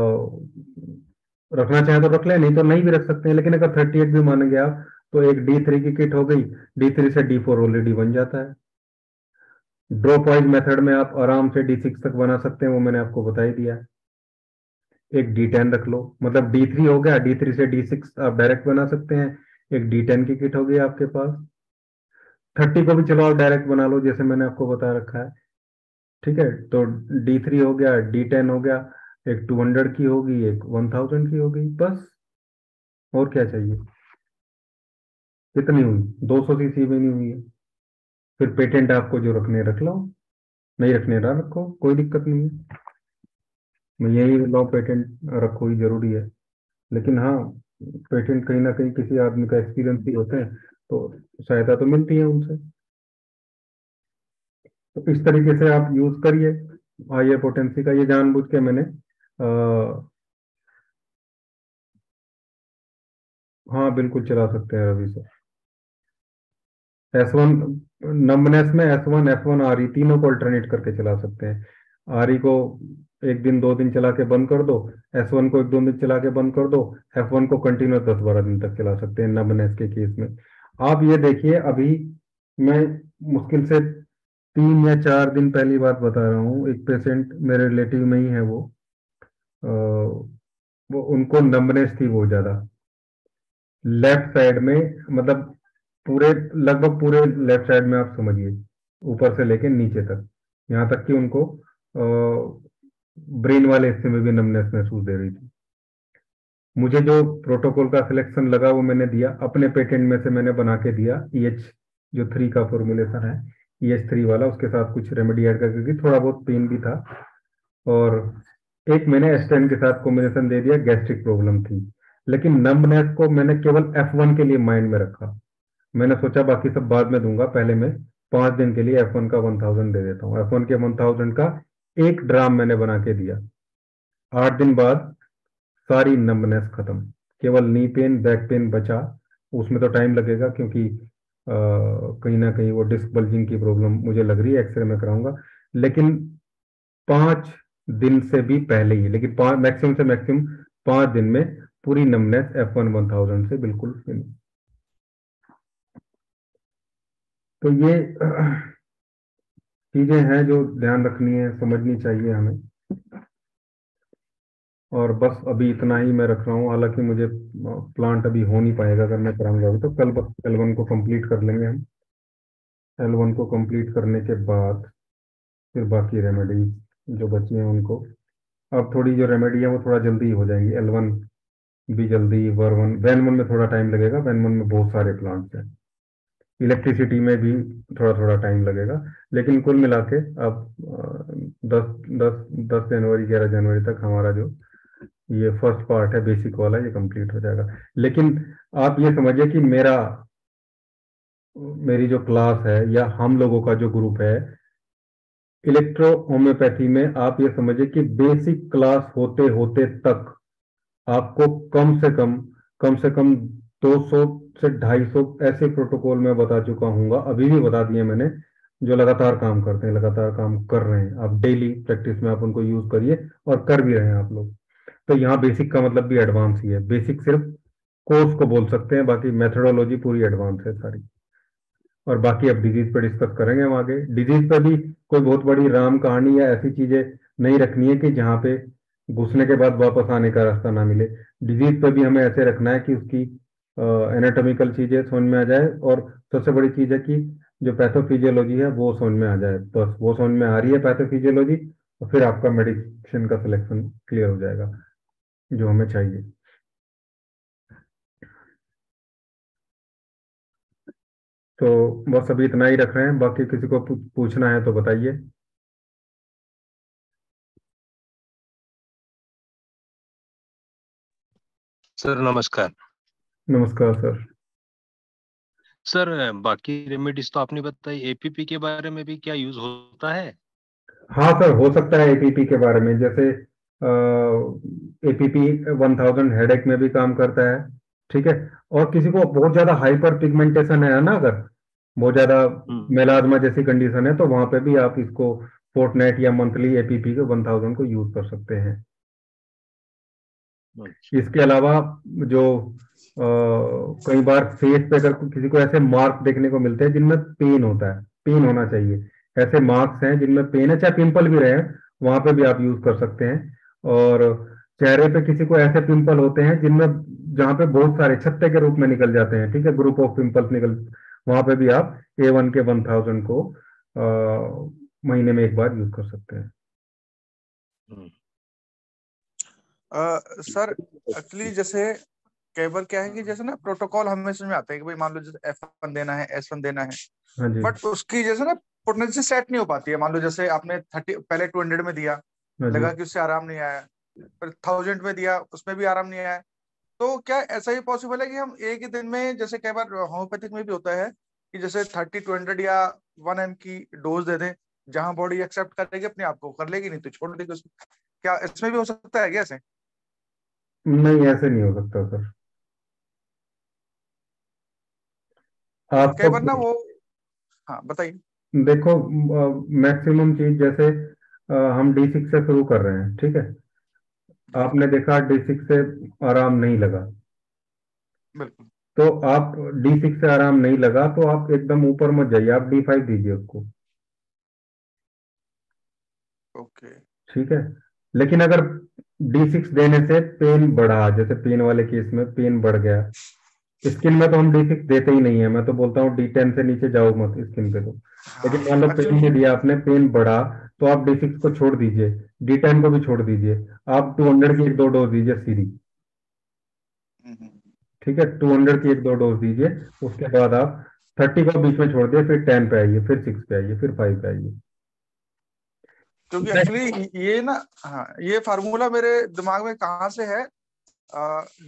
रखना चाहे तो रख लें, नहीं तो नहीं भी रख सकते हैं। लेकिन अगर थर्टी एट भी मानेंगे आप तो एक डी थ्री की किट हो गई, डी थ्री से डी फोर ऑलरेडी बन जाता है। ड्रॉप वाइज मेथड में आप आराम से डी सिक्स तक बना सकते हैं, वो मैंने आपको बता ही दिया। एक डी टेन रख लो, मतलब डी थ्री हो गया, डी थ्री से डी सिक्स आप डायरेक्ट बना सकते हैं। एक डी टेन की किट हो गई आपके पास। थर्टी को भी चलो आप डायरेक्ट बना लो, जैसे मैंने आपको बता रखा है, ठीक है। तो डी थ्री हो गया, डी टेन हो गया, एक टू हंड्रेड की होगी, एक वन थाउजेंड की होगी, बस। और क्या चाहिए? कितनी हुई? दो सौ सीसी भी नहीं हुई है। फिर पेटेंट आपको जो रखने रख लो, नहीं रखने ना रखो, कोई दिक्कत नहीं है। मैं यही लाओ, पेटेंट रखो ही जरूरी है, लेकिन हाँ, पेटेंट कहीं ना कहीं किसी आदमी का एक्सपीरियंस भी होता है तो सहायता तो मिलती है उनसे। तो इस तरीके से आप यूज करिए हाई पोटेंसी का। ये जानबूझ के मैंने आ, हाँ बिल्कुल चला सकते हैं Ravi sir. S one numbness में S one S one R E तीनों को अल्टरनेट करके चला सकते हैं। आर ई को एक दिन दो दिन चला के बंद कर दो, एस वन को एक दो दिन चला के बंद कर दो, एफ वन को कंटिन्यू दस बारह दिन तक चला सकते हैं नंबनेस के केस में। आप ये देखिए, अभी मैं मुश्किल से तीन या चार दिन पहली बात बता रहा हूँ, एक पेशेंट मेरे रिलेटिव में ही है, वो आ, वो उनको नंबनेस थी बहुत ज्यादा लेफ्ट साइड में, मतलब पूरे लगभग पूरे लेफ्ट साइड में आप समझिए, ऊपर से लेके नीचे तक, यहाँ तक कि उनको आ, ब्रेन वाले हिस्से में भी नंबनेस महसूस दे रही थी। मुझे जो प्रोटोकॉल का सिलेक्शन लगा वो मैंने दिया, अपने पेटेंट में से मैंने बना के दिया। ई एच जो थ्री का फॉर्मुलेशन है, ई एच थ्री वाला, उसके साथ कुछ रेमेडी ऐड करके, क्योंकि थोड़ा बहुत पेन भी था, और एक मैंने एस्टेन के साथ कॉम्बिनेशन दे दिया, गैस्ट्रिक प्रॉब्लम थी। लेकिन नंबनेस को मैंने केवल एफ वन के लिए माइंड में रखा। मैंने सोचा बाकी सब बाद में दूंगा, पहले मैं पाँच दिन के लिए एफ वन का वन थाउजेंड दे देता हूँ। एफ वन के वन थाउजेंड का एक ड्राम मैंने बना के दिया। आठ दिन बाद सारी नंबनेस खत्म, केवल नी पेन बैक पेन बचा। उसमें तो टाइम लगेगा क्योंकि Uh, कहीं ना कहीं वो डिस्क बल्जिंग की प्रॉब्लम मुझे लग रही है, एक्सरे में कराऊंगा, लेकिन पाँच दिन से भी पहले ही, लेकिन पाँच मैक्सिमम से मैक्सिमम पाँच दिन में पूरी numbness F one one thousand से बिल्कुल फिनिश। तो ये चीजें हैं जो ध्यान रखनी है, समझनी चाहिए हमें। और बस अभी इतना ही मैं रख रहा हूँ, हालांकि मुझे प्लांट अभी हो नहीं पाएगा, अगर मैं कराऊंगा तो कल एल वन को कंप्लीट कर लेंगे हम। एल वन को कंप्लीट करने के बाद फिर बाकी रेमेडी जो बची हैं उनको, अब थोड़ी जो रेमेडी है वो थोड़ा जल्दी हो जाएंगी, एल वन भी जल्दी, वर वन वैन वन में थोड़ा टाइम लगेगा, वैन वन में बहुत सारे प्लांट्स हैं, इलेक्ट्रिसिटी में भी थोड़ा थोड़ा टाइम लगेगा, लेकिन कुल मिला के अब दस दस दस जनवरी ग्यारह जनवरी तक हमारा जो ये फर्स्ट पार्ट है बेसिक वाला, ये कंप्लीट हो जाएगा। लेकिन आप ये समझिए कि मेरा मेरी जो क्लास है या हम लोगों का जो ग्रुप है इलेक्ट्रो होम्योपैथी में, आप ये समझिए कि बेसिक क्लास होते होते तक आपको कम से कम कम से कम दो सौ से ढाई सौ ऐसे प्रोटोकॉल मैं बता चुका हूँ, अभी भी बता दिए मैंने, जो लगातार काम करते हैं, लगातार काम कर रहे हैं। आप डेली प्रैक्टिस में आप उनको यूज करिए और कर भी रहे हैं आप लोग। तो यहाँ बेसिक का मतलब भी एडवांस ही है। बेसिक सिर्फ कोर्स को बोल सकते हैं, बाकी मेथडोलॉजी पूरी एडवांस है सारी। और बाकी अब डिजीज पर डिस्कस करेंगे हम आगे। डिजीज पर भी कोई बहुत बड़ी राम कहानी या ऐसी चीजें नहीं रखनी है कि जहाँ पे घुसने के बाद वापस आने का रास्ता ना मिले। डिजीज पर भी हमें ऐसे रखना है कि उसकी एनाटॉमिकल चीजें समझ में आ जाए, और सबसे बड़ी चीज है कि जो पैथोफिजियोलॉजी है वो समझ में आ जाए। बस वो समझ में आ रही है पैथोफिजियोलॉजी, और फिर आपका मेडिसिन का सिलेक्शन क्लियर हो जाएगा जो हमें चाहिए। तो बस अभी इतना ही रख रहे हैं, बाकी किसी को पूछना है तो बताइए। सर नमस्कार। नमस्कार सर। सर बाकी रेमेडीज तो आपने बताई, एपीपी के बारे में भी क्या यूज होता है? हाँ सर, हो सकता है एपीपी के बारे में, जैसे एपीपी वन थाउज़ेंड हेडेक में भी काम करता है, ठीक है। और किसी को बहुत ज्यादा हाइपर पिगमेंटेशन है ना, अगर बहुत ज्यादा मेलाजमा जैसी कंडीशन है, तो वहां पे भी आप इसको फोर्टनाइट या मंथली एपीपी के वन थाउज़ेंड को यूज कर सकते हैं। इसके अलावा जो आ, कई बार फेस पे अगर किसी को ऐसे मार्क देखने को मिलते हैं जिनमें पेन होता है, पेन होना चाहिए, ऐसे मार्क्स हैं जिनमें पेन है, चाहे पिंपल भी रहे, वहां पे भी आप यूज कर सकते हैं। और चेहरे पे किसी को ऐसे पिंपल होते हैं जिनमें जहाँ पे बहुत सारे छत्ते के रूप में निकल जाते हैं, ठीक है, ग्रुप ऑफ पिंपल्स निकल, वहां पे भी आप ए वन के वन थाउजेंड को आ, महीने में एक बार यूज कर सकते हैं। सर एक्चुअली जैसे कई बार क्या है कि जैसे ना प्रोटोकॉल हमें समझ में आता है कि भाई मान लो जैसे एफ वन देना है, एस वन देना है, बट उसकी जैसे ना पोटेंसी सेट नहीं हो पाती है। मान लो जैसे आपने तीस पहले दो सौ में दिया, लगा कि उससे आराम नहीं आया, पर एक हज़ार में दिया, उसमें भी आराम नहीं आया। तो क्या ऐसा ही पॉसिबल है कि हम एक ही दिन में, जैसे कई बार होम्योपैथिक में भी होता है कि जैसे थर्टी टू हंड्रेड या वन एम की डोज दे दें, जहाँ बॉडी एक्सेप्ट कर लेगी अपने आप को, कर लेगी, नहीं तो छोड़ देगी उसको, क्या इसमें भी हो सकता है? क्या ऐसे नहीं, ऐसे नहीं हो सकता सर। आप क्या बनना वो, हाँ बताइए। देखो मैक्सिमम चीज जैसे आ, हम डी सिक्स से शुरू कर रहे हैं, ठीक है, आपने देखा डी सिक्स से आराम नहीं लगा, बिल्कुल, तो आप डी सिक्स से आराम नहीं लगा तो आप एकदम ऊपर मत जाइए, आप डी फाइव दीजिए उसको, ओके, ठीक है। लेकिन अगर डी सिक्स देने से पेन बढ़ा, जैसे पेन वाले केस में पेन बढ़ गया, स्किन में तो हम डी सिक्स देते ही नहीं है, मैं तो बोलता हूँ डी टेन से नीचे जाओ मत स्किन पे तो। लेकिन मान लो पेन दे दिया आपने, पेन बढ़ा, तो आप डी सिक्स को छोड़ दीजिए, डी टेन को भी छोड़ दीजिए, आप दो सौ की एक दो डोज दीजिए सीधी, ठीक है, दो सौ की एक दो डोज दीजिए, उसके बाद आप तीस को बीच में छोड़ दिए, फिर टेन पे आइए, फिर सिक्स पे आइए, फिर फाइव पे आइए। क्योंकि एक्चुअली ये ना, हाँ, ये फार्मूला मेरे दिमाग में कहाँ से है,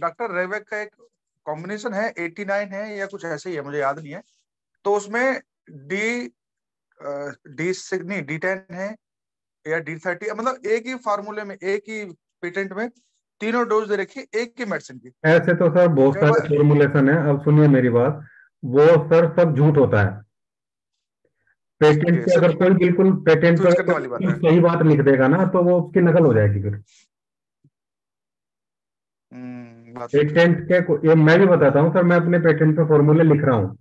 डॉक्टर रेवेग का एक कॉम्बिनेशन है, एटी नाइन है या कुछ ऐसे ही है, मुझे याद नहीं है। तो उसमें डी डी सिक्स नहीं डी टेन है या डी थर्टी, मतलब एक ही फार्मूले में, एक ही पेटेंट में तीनों डोज दे रखी एक ही मेडिसिन की। ऐसे तो सर बहुत सारे फॉर्मुलेशन है, अब सुनिए मेरी बात, वो सर सब झूठ होता है। पेटेंट से अगर कोई बिल्कुल पेटेंट पर सही बात लिख देगा ना, तो वो उसकी नकल हो जाएगी फिर। पेटेंट के ये मैं भी बताता हूँ सर, मैं अपने पेटेंट पे फॉर्मूले लिख रहा हूँ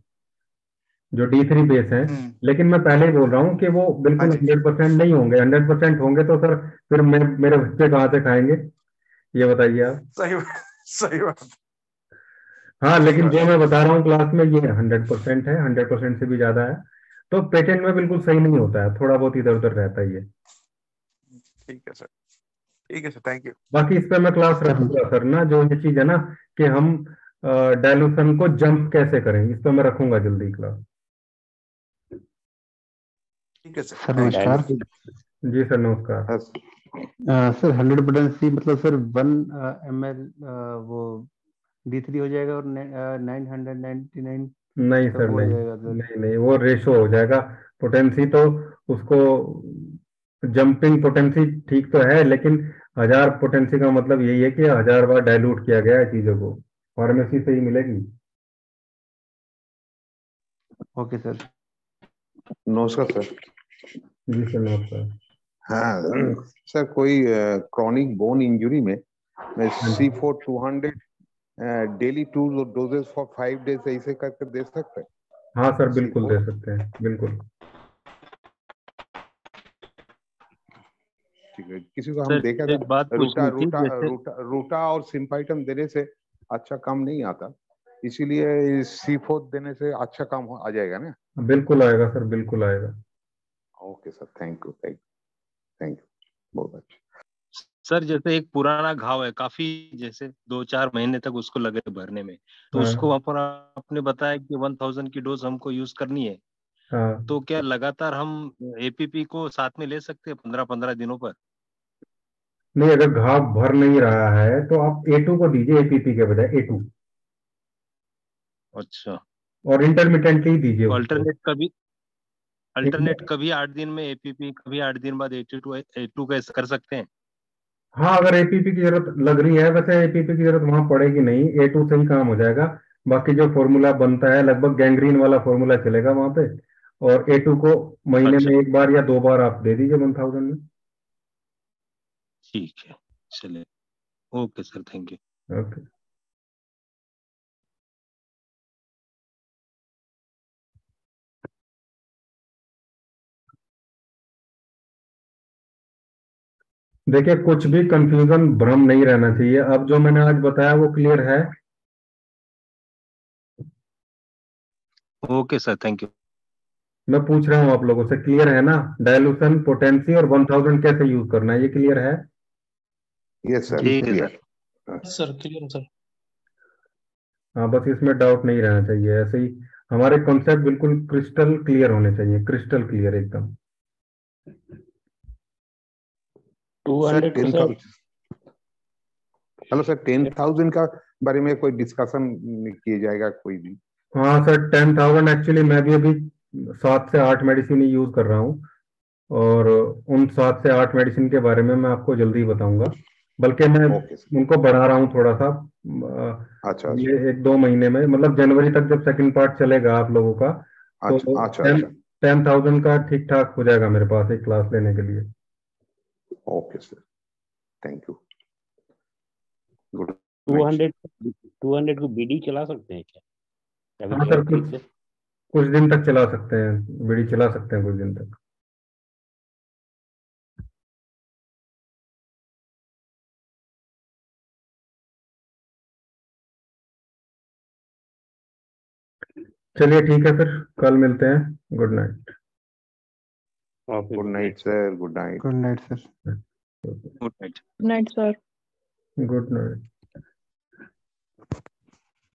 जो डी थ्री बेस है, लेकिन मैं पहले ही बोल रहा हूँ कि वो बिल्कुल हंड्रेड परसेंट नहीं होंगे। हंड्रेड परसेंट होंगे तो सर फिर मे, मेरे बच्चे कहाँ से खाएंगे, ये बताइए आप। सही सही बात, हाँ, लेकिन जो मैं बता रहा हूँ क्लास में ये हंड्रेड परसेंट है, हंड्रेड परसेंट से भी ज्यादा है। तो पेटेंट में बिल्कुल सही नहीं होता है, थोड़ा बहुत इधर उधर रहता ही है। ठीक है सर, ठीक है सर, थैंक यू। बाकी इस पे मैं क्लास रखूंगा सर ना, जो ये चीज है ना कि हम डाइल्यूशन को जंप कैसे करें, इस पे मैं रखूंगा जल्दी क्लास। ठीक है सर, नमस्कार जी। सर नमस्कार। सर हंड्रेड पोटेंसी मतलब सर वन एम एल वो डी थ्री हो जाएगा और नाइन हंड्रेड नाइनटी नाइन नहीं सर, नहीं नहीं, नहीं नहीं वो रेशो हो जाएगा। पोटेंसी तो उसको जंपिंग पोटेंसी ठीक तो है, लेकिन हजार पोटेंसी का मतलब यही है कि हजार बार डाइल्यूट किया गया है चीजों को, फार्मेसी से ही मिलेगी। ओके सर, नमस्कार सर। जी सर नमस्कार। हाँ सर, कोई क्रॉनिक बोन इंजरी में C four two hundred daily two doses for five days ऐसे करके दे सकते हैं? हाँ सर बिल्कुल दे सकते हैं, बिल्कुल। ठीक है, किसी को हम देखा था रूटा रूटा रूटा रूटा और सिंपाइटम देने से अच्छा काम नहीं आता, इसीलिए सी फोर देने से अच्छा काम आ जाएगा ना? बिल्कुल आएगा सर, बिल्कुल आएगा। Okay sir, thank you thank you thank you बहुत अच्छा। सर जैसे एक पुराना घाव है काफी, जैसे दो चार महीने तक उसको लगे भरने में, तो हाँ। उसको अपन आपने बताया कि वन थाउजेंड की डोज हमको यूज करनी है, हाँ। तो क्या लगातार हम एपीपी को साथ में ले सकते हैं पंद्रह पंद्रह दिनों पर? नहीं, अगर घाव भर नहीं रहा है तो आप ए टू को दीजिए एपीपी के बजाय, ए टू। अच्छा, और इंटरमिटेंटली दीजिए, अल्टरनेट कभी अल्टरनेट कभी आठ दिन में एपीपी, कभी आठ दिन बाद ए टू ए टू का कर सकते हैं? हाँ, अगर एपीपी की जरूरत लग रही है, वैसे एपीपी की जरूरत वहां पड़ेगी नहीं, ए टू से ही काम हो जाएगा। बाकी जो फॉर्मूला बनता है लगभग गैंग्रीन वाला फॉर्मूला चलेगा वहां पे, और ए टू को महीने अच्छा। में एक बार या दो बार आप दे दीजिए वन थाउजेंड में। ठीक है, चलिए okay sir, thank you. Okay देखिए, कुछ भी कंफ्यूजन भ्रम नहीं रहना चाहिए। अब जो मैंने आज बताया वो क्लियर है? Okay sir, thank you. मैं पूछ रहा हूँ आप लोगों से, क्लियर है ना डाइल्यूशन, पोटेंसी और वन थाउजेंड कैसे यूज करना है, ये क्लियर है? Yes sir, clear sir, clear sir. हाँ, बस इसमें डाउट नहीं रहना चाहिए, ऐसे ही हमारे कॉन्सेप्ट बिल्कुल क्रिस्टल क्लियर होने चाहिए, क्रिस्टल क्लियर एकदम। हेलो सर, टेन थाउजेंड का बारे में कोई डिस्कशन किया जाएगा कोई भी? हाँ सर, टेन थाउजेंड एक्चुअली मैं भी अभी सात से आठ मेडिसिन यूज कर रहा हूँ, और उन सात से आठ मेडिसिन के बारे में मैं आपको जल्दी बताऊंगा, बल्कि मैं उनको बढ़ा रहा हूँ थोड़ा सा। अच्छा, ये एक दो महीने में, मतलब जनवरी तक जब सेकंड पार्ट चलेगा आप लोगों का, तो टेन थाउजेंड का ठीक ठाक हो जाएगा मेरे पास एक क्लास लेने के लिए। Okay sir, thank you. Good. Two hundred two hundred को बीडी चला सकते हैं क्या? हाँ सर, कुछ कुछ दिन तक चला सकते हैं, बीडी चला सकते हैं कुछ दिन तक। चलिए ठीक है सर, कल मिलते हैं। Good night. Good night sir, good night. Good night sir, good night. Good night sir, good night.